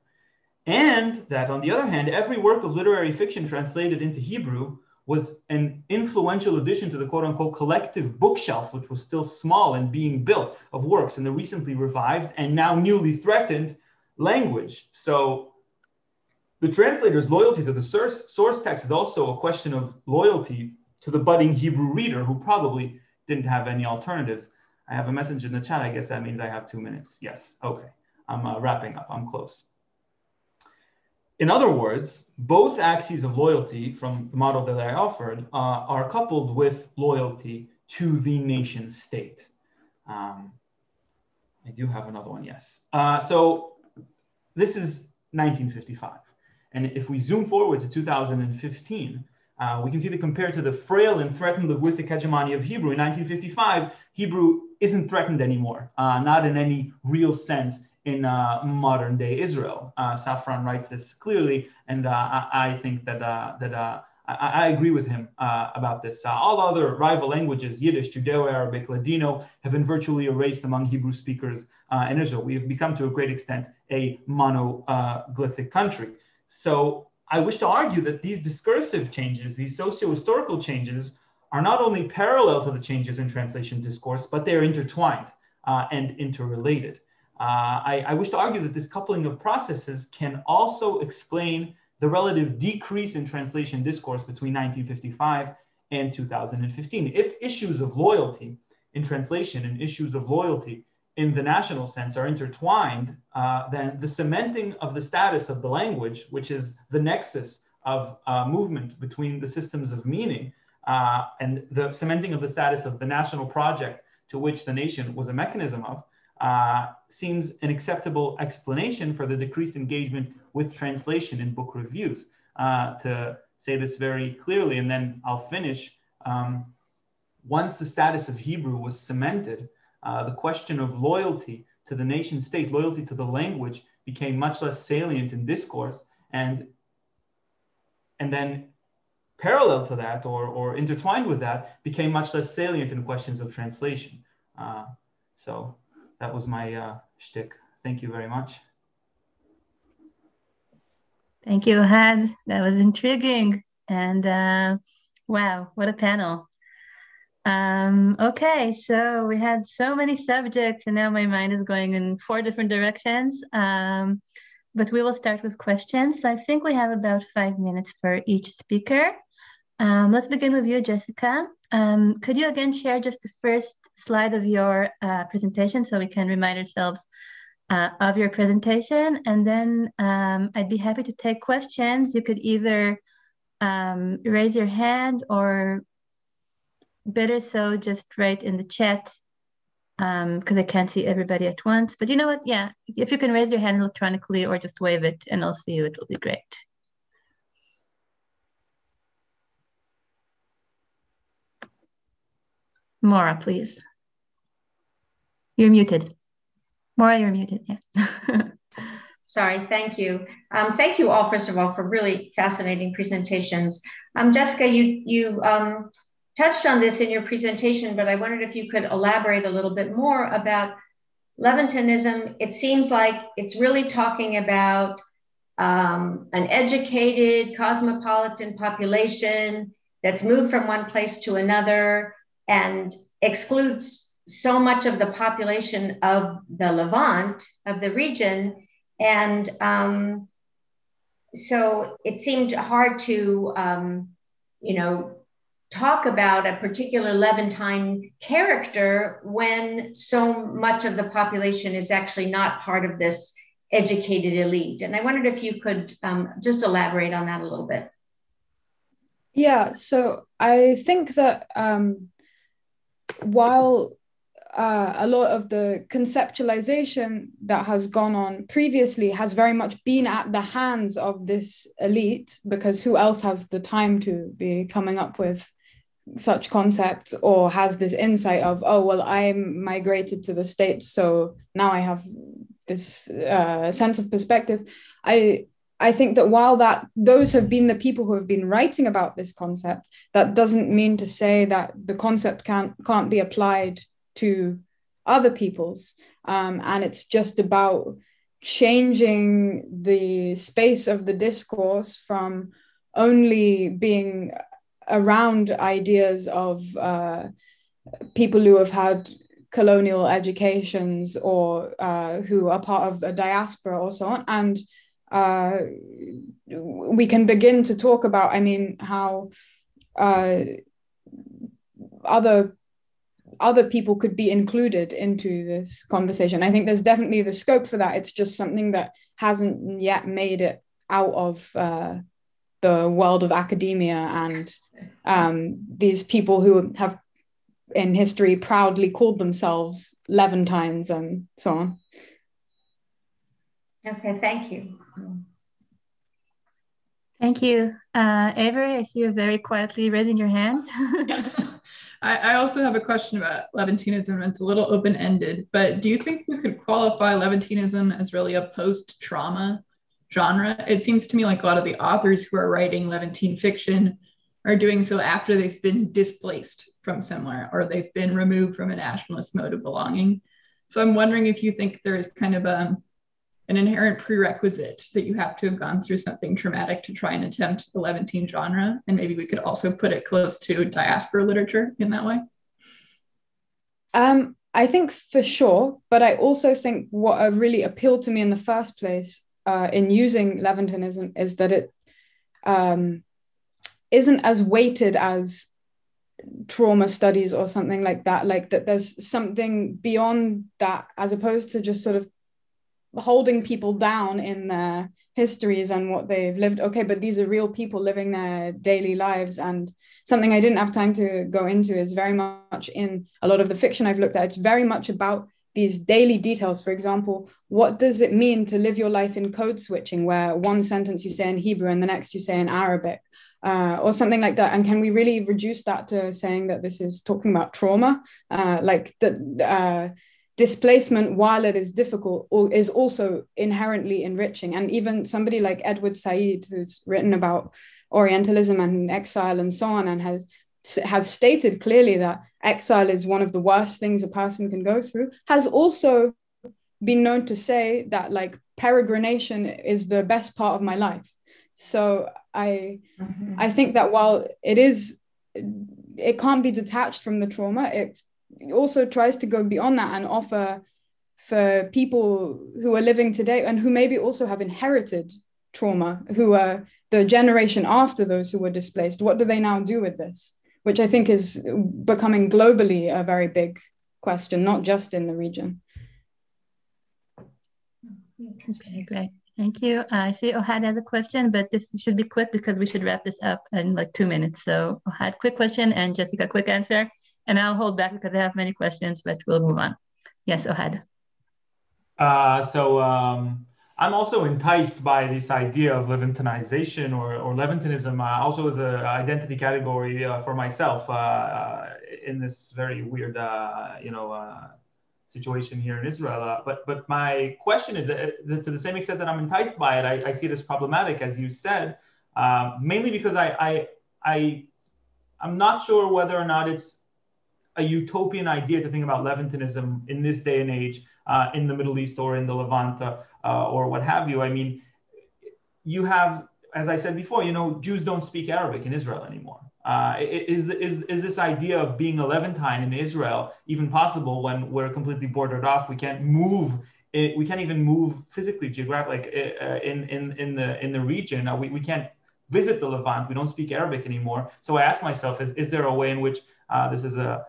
And that on the other hand, every work of literary fiction translated into Hebrew was an influential addition to the quote unquote collective bookshelf, which was still small and being built, of works in the recently revived and now newly threatened language. So the translator's loyalty to the source text is also a question of loyalty to the budding Hebrew reader who probably didn't have any alternatives. I have a message in the chat. I guess that means I have 2 minutes. Yes, okay. I'm wrapping up, I'm close. In other words, both axes of loyalty from the model that I offered are coupled with loyalty to the nation state. I do have another one, yes. So this is 1955. And if we zoom forward to 2015, we can see that compared to the frail and threatened linguistic hegemony of Hebrew in 1955, Hebrew isn't threatened anymore, not in any real sense in modern day Israel. Safran writes this clearly, and I think that, I agree with him about this. All other rival languages, Yiddish, Judeo-Arabic, Ladino, have been virtually erased among Hebrew speakers in Israel. We have become to a great extent a monoglyphic country. So I wish to argue that these discursive changes, these socio-historical changes, are not only parallel to the changes in translation discourse, but they are intertwined and interrelated. I wish to argue that this coupling of processes can also explain the relative decrease in translation discourse between 1955 and 2015. If issues of loyalty in translation and issues of loyalty in the national sense are intertwined, then the cementing of the status of the language, which is the nexus of movement between the systems of meaning, and the cementing of the status of the national project to which the nation was a mechanism of, seems an acceptable explanation for the decreased engagement with translation in book reviews. To say this very clearly, and then I'll finish. Once the status of Hebrew was cemented, the question of loyalty to the nation state, loyalty to the language, became much less salient in discourse. And then parallel to that, or intertwined with that, became much less salient in questions of translation. So that was my shtick. Thank you very much. Thank you, Ohad. That was intriguing. And wow, what a panel. Okay, so we had so many subjects and now my mind is going in 4 different directions, but we will start with questions. So I think we have about 5 minutes for each speaker. Let's begin with you, Jessica. Could you again share just the first slide of your presentation so we can remind ourselves of your presentation? And then I'd be happy to take questions. You could either raise your hand or better so just write in the chat because I can't see everybody at once. But you know what? Yeah, if you can raise your hand electronically or just wave it and I'll see you, it will be great. Maura, please. You're muted. Maura, you're muted, yeah. Sorry, thank you. Thank you all, first of all, for really fascinating presentations. Jessica, you touched on this in your presentation, but I wondered if you could elaborate a little bit more about Levantinism. It seems like it's really talking about an educated, cosmopolitan population that's moved from one place to another and excludes so much of the population of the Levant, of the region. And so it seemed hard to, talk about a particular Levantine character when so much of the population is actually not part of this educated elite. And I wondered if you could just elaborate on that a little bit. Yeah, so I think that while a lot of the conceptualization that has gone on previously has very much been at the hands of this elite, because who else has the time to be coming up with such concepts, or has this insight of, oh, well, I migrated to the States, so now I have this sense of perspective. I think that while that those have been the people who have been writing about this concept, that doesn't mean to say that the concept can't be applied to other peoples. And it's just about changing the space of the discourse from only being around ideas of people who have had colonial educations or who are part of a diaspora or so on. And we can begin to talk about, I mean, how other people could be included into this conversation. I think there's definitely the scope for that. It's just something that hasn't yet made it out of the world of academia and these people who have in history proudly called themselves Levantines and so on. Okay, thank you. Thank you. Avery, I see you very quietly raising your hand. I also have a question about Levantinism. It's a little open-ended, but do you think we could qualify Levantinism as really a post-trauma genre? It seems to me like a lot of the authors who are writing Levantine fiction are doing so after they've been displaced from somewhere, or they've been removed from a nationalist mode of belonging. So I'm wondering if you think there is kind of an inherent prerequisite that you have to have gone through something traumatic to try and attempt the Levantine genre. And maybe we could also put it close to diaspora literature in that way. I think for sure, but I also think what really appealed to me in the first place in using Levantinism is that it isn't as weighted as trauma studies or something like that, like that there's something beyond that, as opposed to just sort of holding people down in their histories and what they've lived. Okay, but these are real people living their daily lives. And something I didn't have time to go into is very much in a lot of the fiction I've looked at, it's very much about these daily details. For example, what does it mean to live your life in code switching, where one sentence you say in Hebrew and the next you say in Arabic or something like that? And can we really reduce that to saying that this is talking about trauma? Like that displacement, while it is difficult, is also inherently enriching. And even somebody like Edward Said, who's written about Orientalism and exile and so on, and has stated clearly that exile is one of the worst things a person can go through, has also been known to say that, like, peregrination is the best part of my life. So I think that while it is it can't be detached from the trauma. It also tries to go beyond that and offer for people who are living today and who maybe also have inherited trauma, who are the generation after those who were displaced. What do they now do with this? Which I think is becoming globally a very big question, not just in the region. Okay, great. Thank you. I see Ohad has a question, but this should be quick because we should wrap this up in like 2 minutes. So Ohad, quick question, and Jessica, quick answer. And I'll hold back because I have many questions, but we'll move on. Yes, Ohad. I'm also enticed by this idea of Levantinization or Levantinism, also as an identity category for myself in this very weird, situation here in Israel. But my question is that to the same extent that I'm enticed by it, I see it as problematic, as you said, mainly because I'm not sure whether or not it's a utopian idea to think about Levantinism in this day and age in the Middle East or in the Levant or what have you. I mean, you have, as I said before, Jews don't speak Arabic in Israel anymore. Is this idea of being a Levantine in Israel even possible when we're completely bordered off? We can't move. We can't even move physically, geographically, in the region. We can't visit the Levant. We don't speak Arabic anymore. So I ask myself: Is there a way in which this is an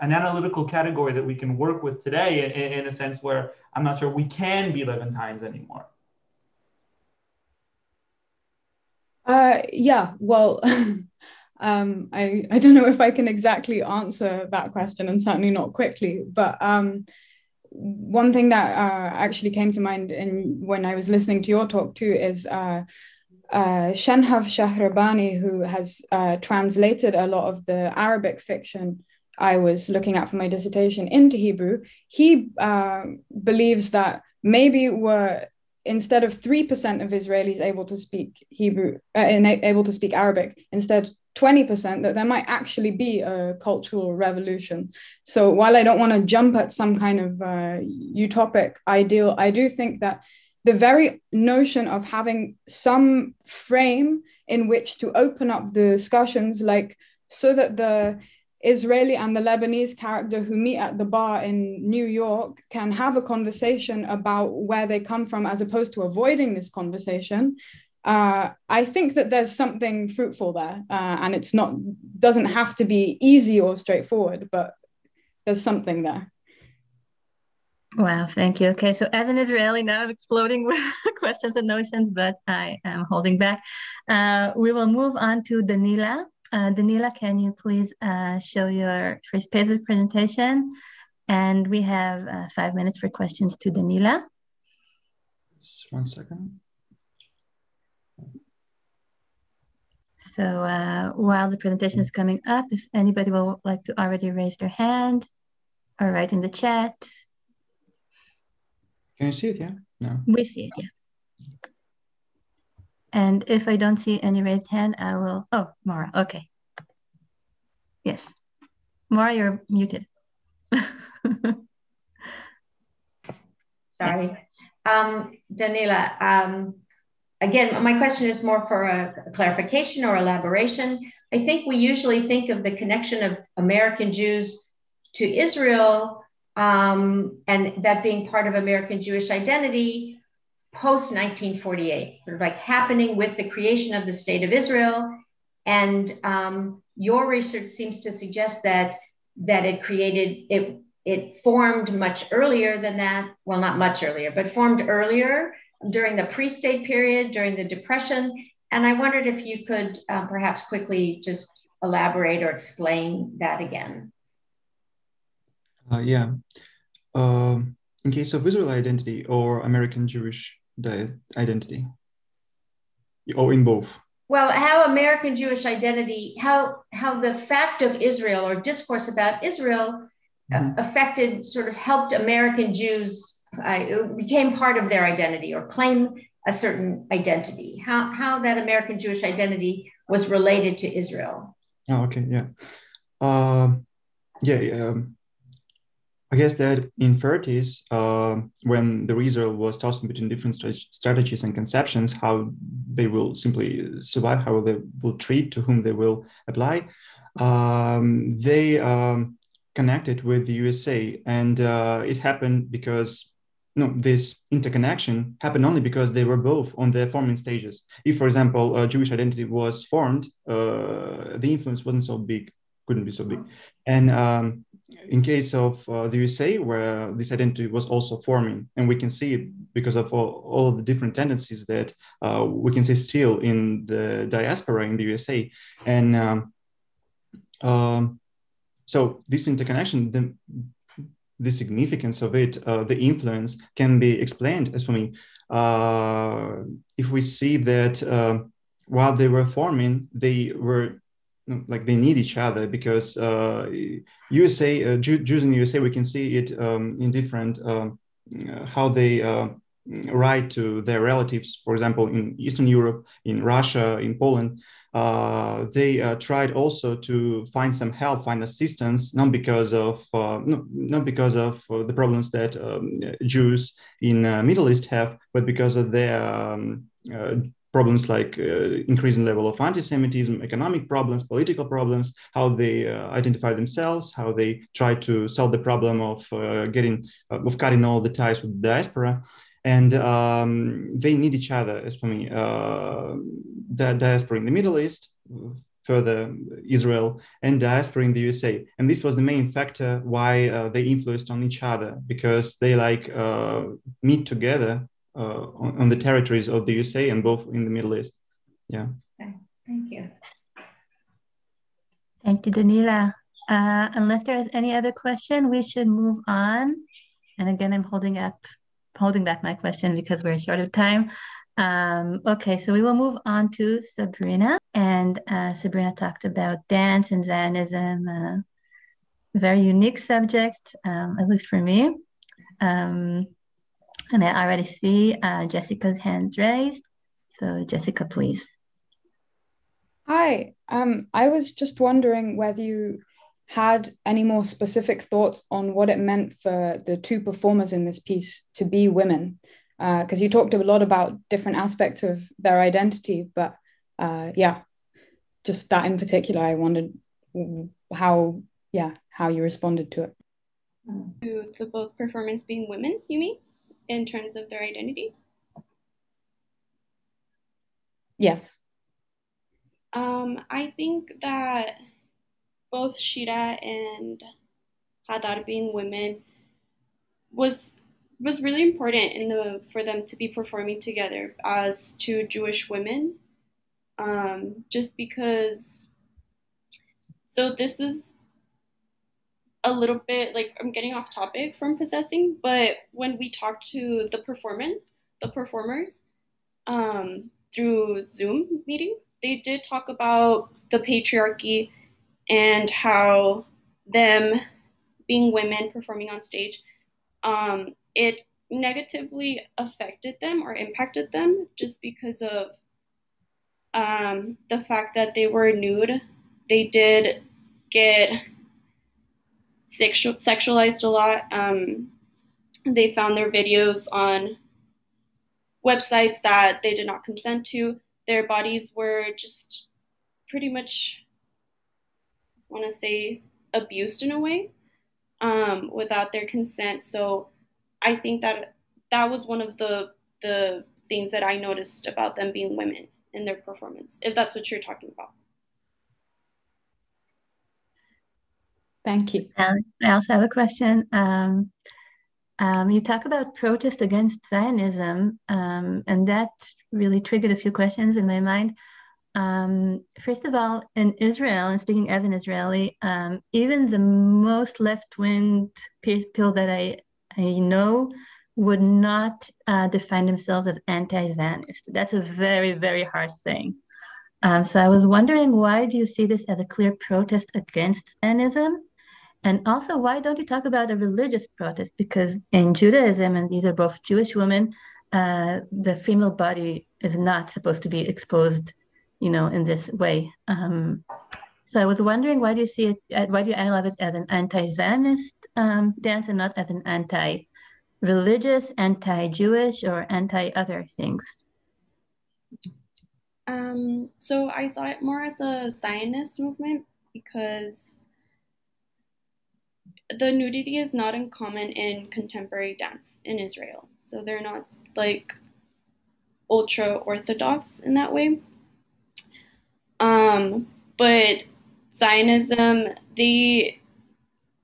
analytical category that we can work with today in a sense where I'm not sure we can be Levantines anymore? Yeah, well, I don't know if I can exactly answer that question, and certainly not quickly, but one thing that actually came to mind when I was listening to your talk too is Shenhav Shahrabani, who has translated a lot of the Arabic fiction I was looking at for my dissertation into Hebrew. He believes that maybe instead of 3% of Israelis able to speak Hebrew and able to speak Arabic, instead 20%, that there might actually be a cultural revolution. So while I don't want to jump at some kind of utopic ideal, I do think that the very notion of having some frame in which to open up discussions, like so that the Israeli and the Lebanese character who meet at the bar in New York can have a conversation about where they come from, as opposed to avoiding this conversation. I think that there's something fruitful there, and it's doesn't have to be easy or straightforward, but there's something there. Wow, thank you. Okay, so as an Israeli, now I'm exploding with questions and notions, but I am holding back. We will move on to Danila. Danila, can you please show your first page of presentation? And we have 5 minutes for questions to Danila. Just 1 second. So while the presentation is coming up, if anybody would like to already raise their hand or write in the chat. Can you see it? Yeah. No. We see it, yeah. And if I don't see any raised hand, I will, oh, Maura, okay. Yes, Maura, you're muted. Sorry. Danila, again, my question is more for a clarification or elaboration. I think we usually think of the connection of American Jews to Israel and that being part of American Jewish identity post-1948, sort of like happening with the creation of the State of Israel. And your research seems to suggest that it created, it formed much earlier than that. Well, not much earlier, but formed earlier during the pre-state period, during the Depression. And I wondered if you could perhaps quickly just elaborate or explain that again. Yeah. In case of Israel identity or American Jewish the identity, or in both? Well, how American Jewish identity, how the fact of Israel or discourse about Israel affected, sort of helped American Jews, it became part of their identity or claim a certain identity, how that American Jewish identity was related to Israel. Oh, okay, yeah. I guess that in 1930s, when the Israel was tossing between different strategies and conceptions, how they will simply survive, how they will treat, to whom they will apply, they connected with the USA, and it happened because this interconnection happened only because they were both on their forming stages. If, for example, a Jewish identity was formed, the influence wasn't so big, couldn't be so big. And in case of the USA, where this identity was also forming, and we can see it because of all of the different tendencies that we can see still in the diaspora in the USA. And so this interconnection, the significance of it, the influence, can be explained, as for me, if we see that while they were forming, they were they need each other, because USA, Jews in the USA, we can see it in different how they write to their relatives. For example, in Eastern Europe, in Russia, in Poland, they tried also to find some help, find assistance, not because of the problems that Jews in Middle East have, but because of their problems like increasing level of anti-Semitism, economic problems, political problems, how they identify themselves, how they try to solve the problem of cutting all the ties with the diaspora. And they need each other, as for me, the diaspora in the Middle East, further Israel, and diaspora in the USA. And this was the main factor why they influenced on each other, because they meet together on the territories of the USA and both in the Middle East. Yeah. Okay. Thank you. Thank you, Danila. Unless there is any other question, we should move on. And again, I'm holding back my question because we're short of time. Okay, so we will move on to Sabrina. And Sabrina talked about dance and Zionism, a very unique subject, at least for me. And I already see Jessica's hands raised. So Jessica, please. Hi, I was just wondering whether you had any more specific thoughts on what it meant for the two performers in this piece to be women, because you talked a lot about different aspects of their identity, but yeah, just that in particular, I wondered how you responded to it. To the both performers being women, you mean, in terms of their identity? Yes. I think that both Shira and Hadar being women was really important for them to be performing together as two Jewish women, just because. So this is a little bit like I'm getting off topic from possessing, but when we talk to the performers, through Zoom meeting, they did talk about the patriarchy and how them being women performing on stage, it negatively affected them or impacted them just because of the fact that they were nude. They did get sexualized a lot. They found their videos on websites that they did not consent to. Their bodies were just pretty much, want to say, abused in a way, without their consent. So I think that was one of the things that I noticed about them being women in their performance, if that's what you're talking about. Thank you. I also have a question. You talk about protest against Zionism, and that really triggered a few questions in my mind. First of all, in Israel, and speaking as an Israeli, even the most left-wing people that I know would not define themselves as anti-Zionist. That's a very, very harsh thing. So I was wondering, why do you see this as a clear protest against Zionism? And also, why don't you talk about a religious protest? Because in Judaism, and these are both Jewish women, the female body is not supposed to be exposed in this way. So I was wondering, why do you analyze it as an anti-Zionist dance and not as an anti-religious, anti-Jewish, or anti-other things? So I saw it more as a Zionist movement because the nudity is not uncommon in contemporary dance in Israel. So they're not like ultra orthodox in that way. But Zionism, the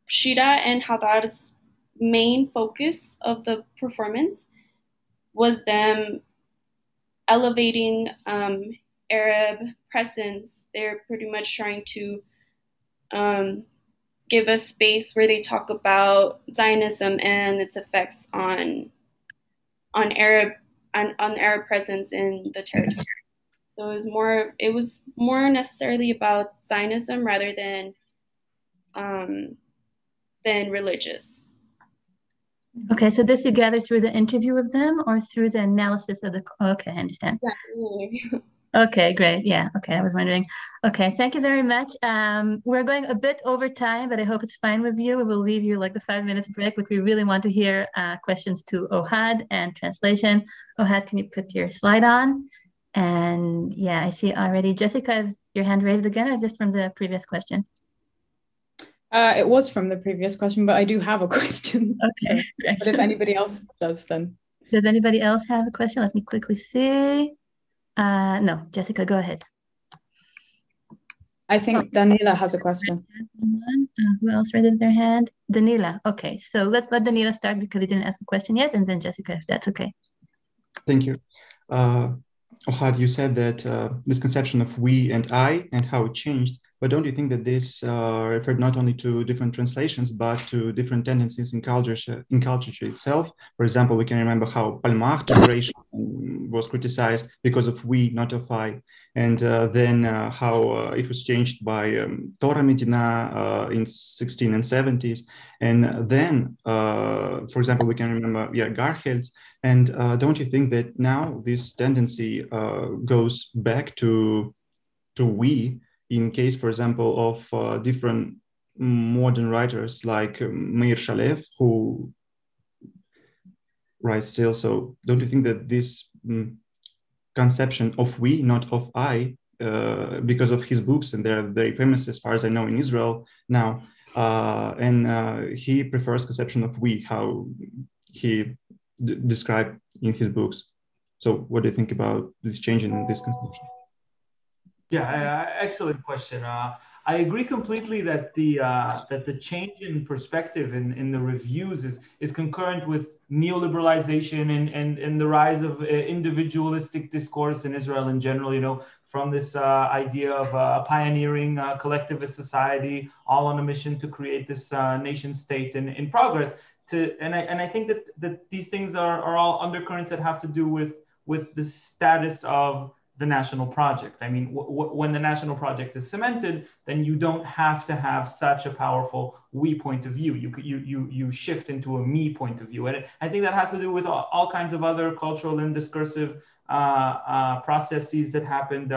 Shira and Hadar's main focus of the performance was them elevating Arab presence. They're pretty much trying to give a space where they talk about Zionism and its effects on Arab presence in the territory. So it was more necessarily about Zionism rather than religious. Okay, so this you gather through the interview of them or through the analysis of the... Okay, I understand. Yeah. Okay, great. Yeah, okay, I was wondering. Okay, thank you very much. We're going a bit over time, but I hope it's fine with you. We will leave you like the 5 minutes break, but we really want to hear questions to Ohad and translation. Ohad, can you put your slide on? And yeah, I see already. Jessica, is your hand raised again or just from the previous question? It was from the previous question, but I do have a question. Okay. So, but if anybody else does, then. Does anybody else have a question? Let me quickly see. No, Jessica, go ahead. I think Danila has a question. Who else raised their hand? Danila. Okay, so let Danila start because he didn't ask a question yet, and then Jessica, if that's okay. Thank you. Ohad, you said that this conception of we and I and how it changed, but don't you think that this referred not only to different translations, but to different tendencies in culture itself? For example, we can remember how Palmach generation was criticized because of we, not of I, and then how it was changed by Torah Medina in 16 and 70s. And then, for example, we can remember Garhelz. And don't you think that now this tendency goes back to we, in case, for example, of different modern writers like Meir Shalev, who writes still? So don't you think that this conception of we, not of I, because of his books, and they're very famous as far as I know in Israel now, and he prefers conception of we, how he described in his books. So what do you think about this change in this conception? Yeah, excellent question. I agree completely that the change in perspective in the reviews is concurrent with neoliberalization and the rise of individualistic discourse in Israel in general. You know, from this idea of a pioneering collectivist society, all on a mission to create this nation state in progress. And I think that these things are all undercurrents that have to do with the status of the national project. I mean, when the national project is cemented, then you don't have to have such a powerful we point of view. You shift into a me point of view. And I think that has to do with all kinds of other cultural and discursive processes that happened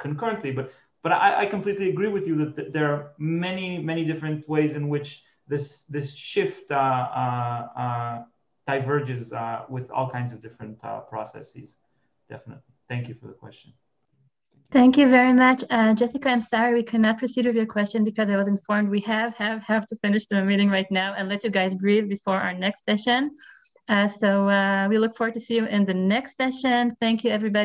concurrently. But I completely agree with you that there are many, many different ways in which this shift diverges with all kinds of different processes, definitely. Thank you for the question. Thank you very much. Jessica, I'm sorry we cannot proceed with your question because I was informed we have to finish the meeting right now and let you guys breathe before our next session. So we look forward to see you in the next session. Thank you, everybody.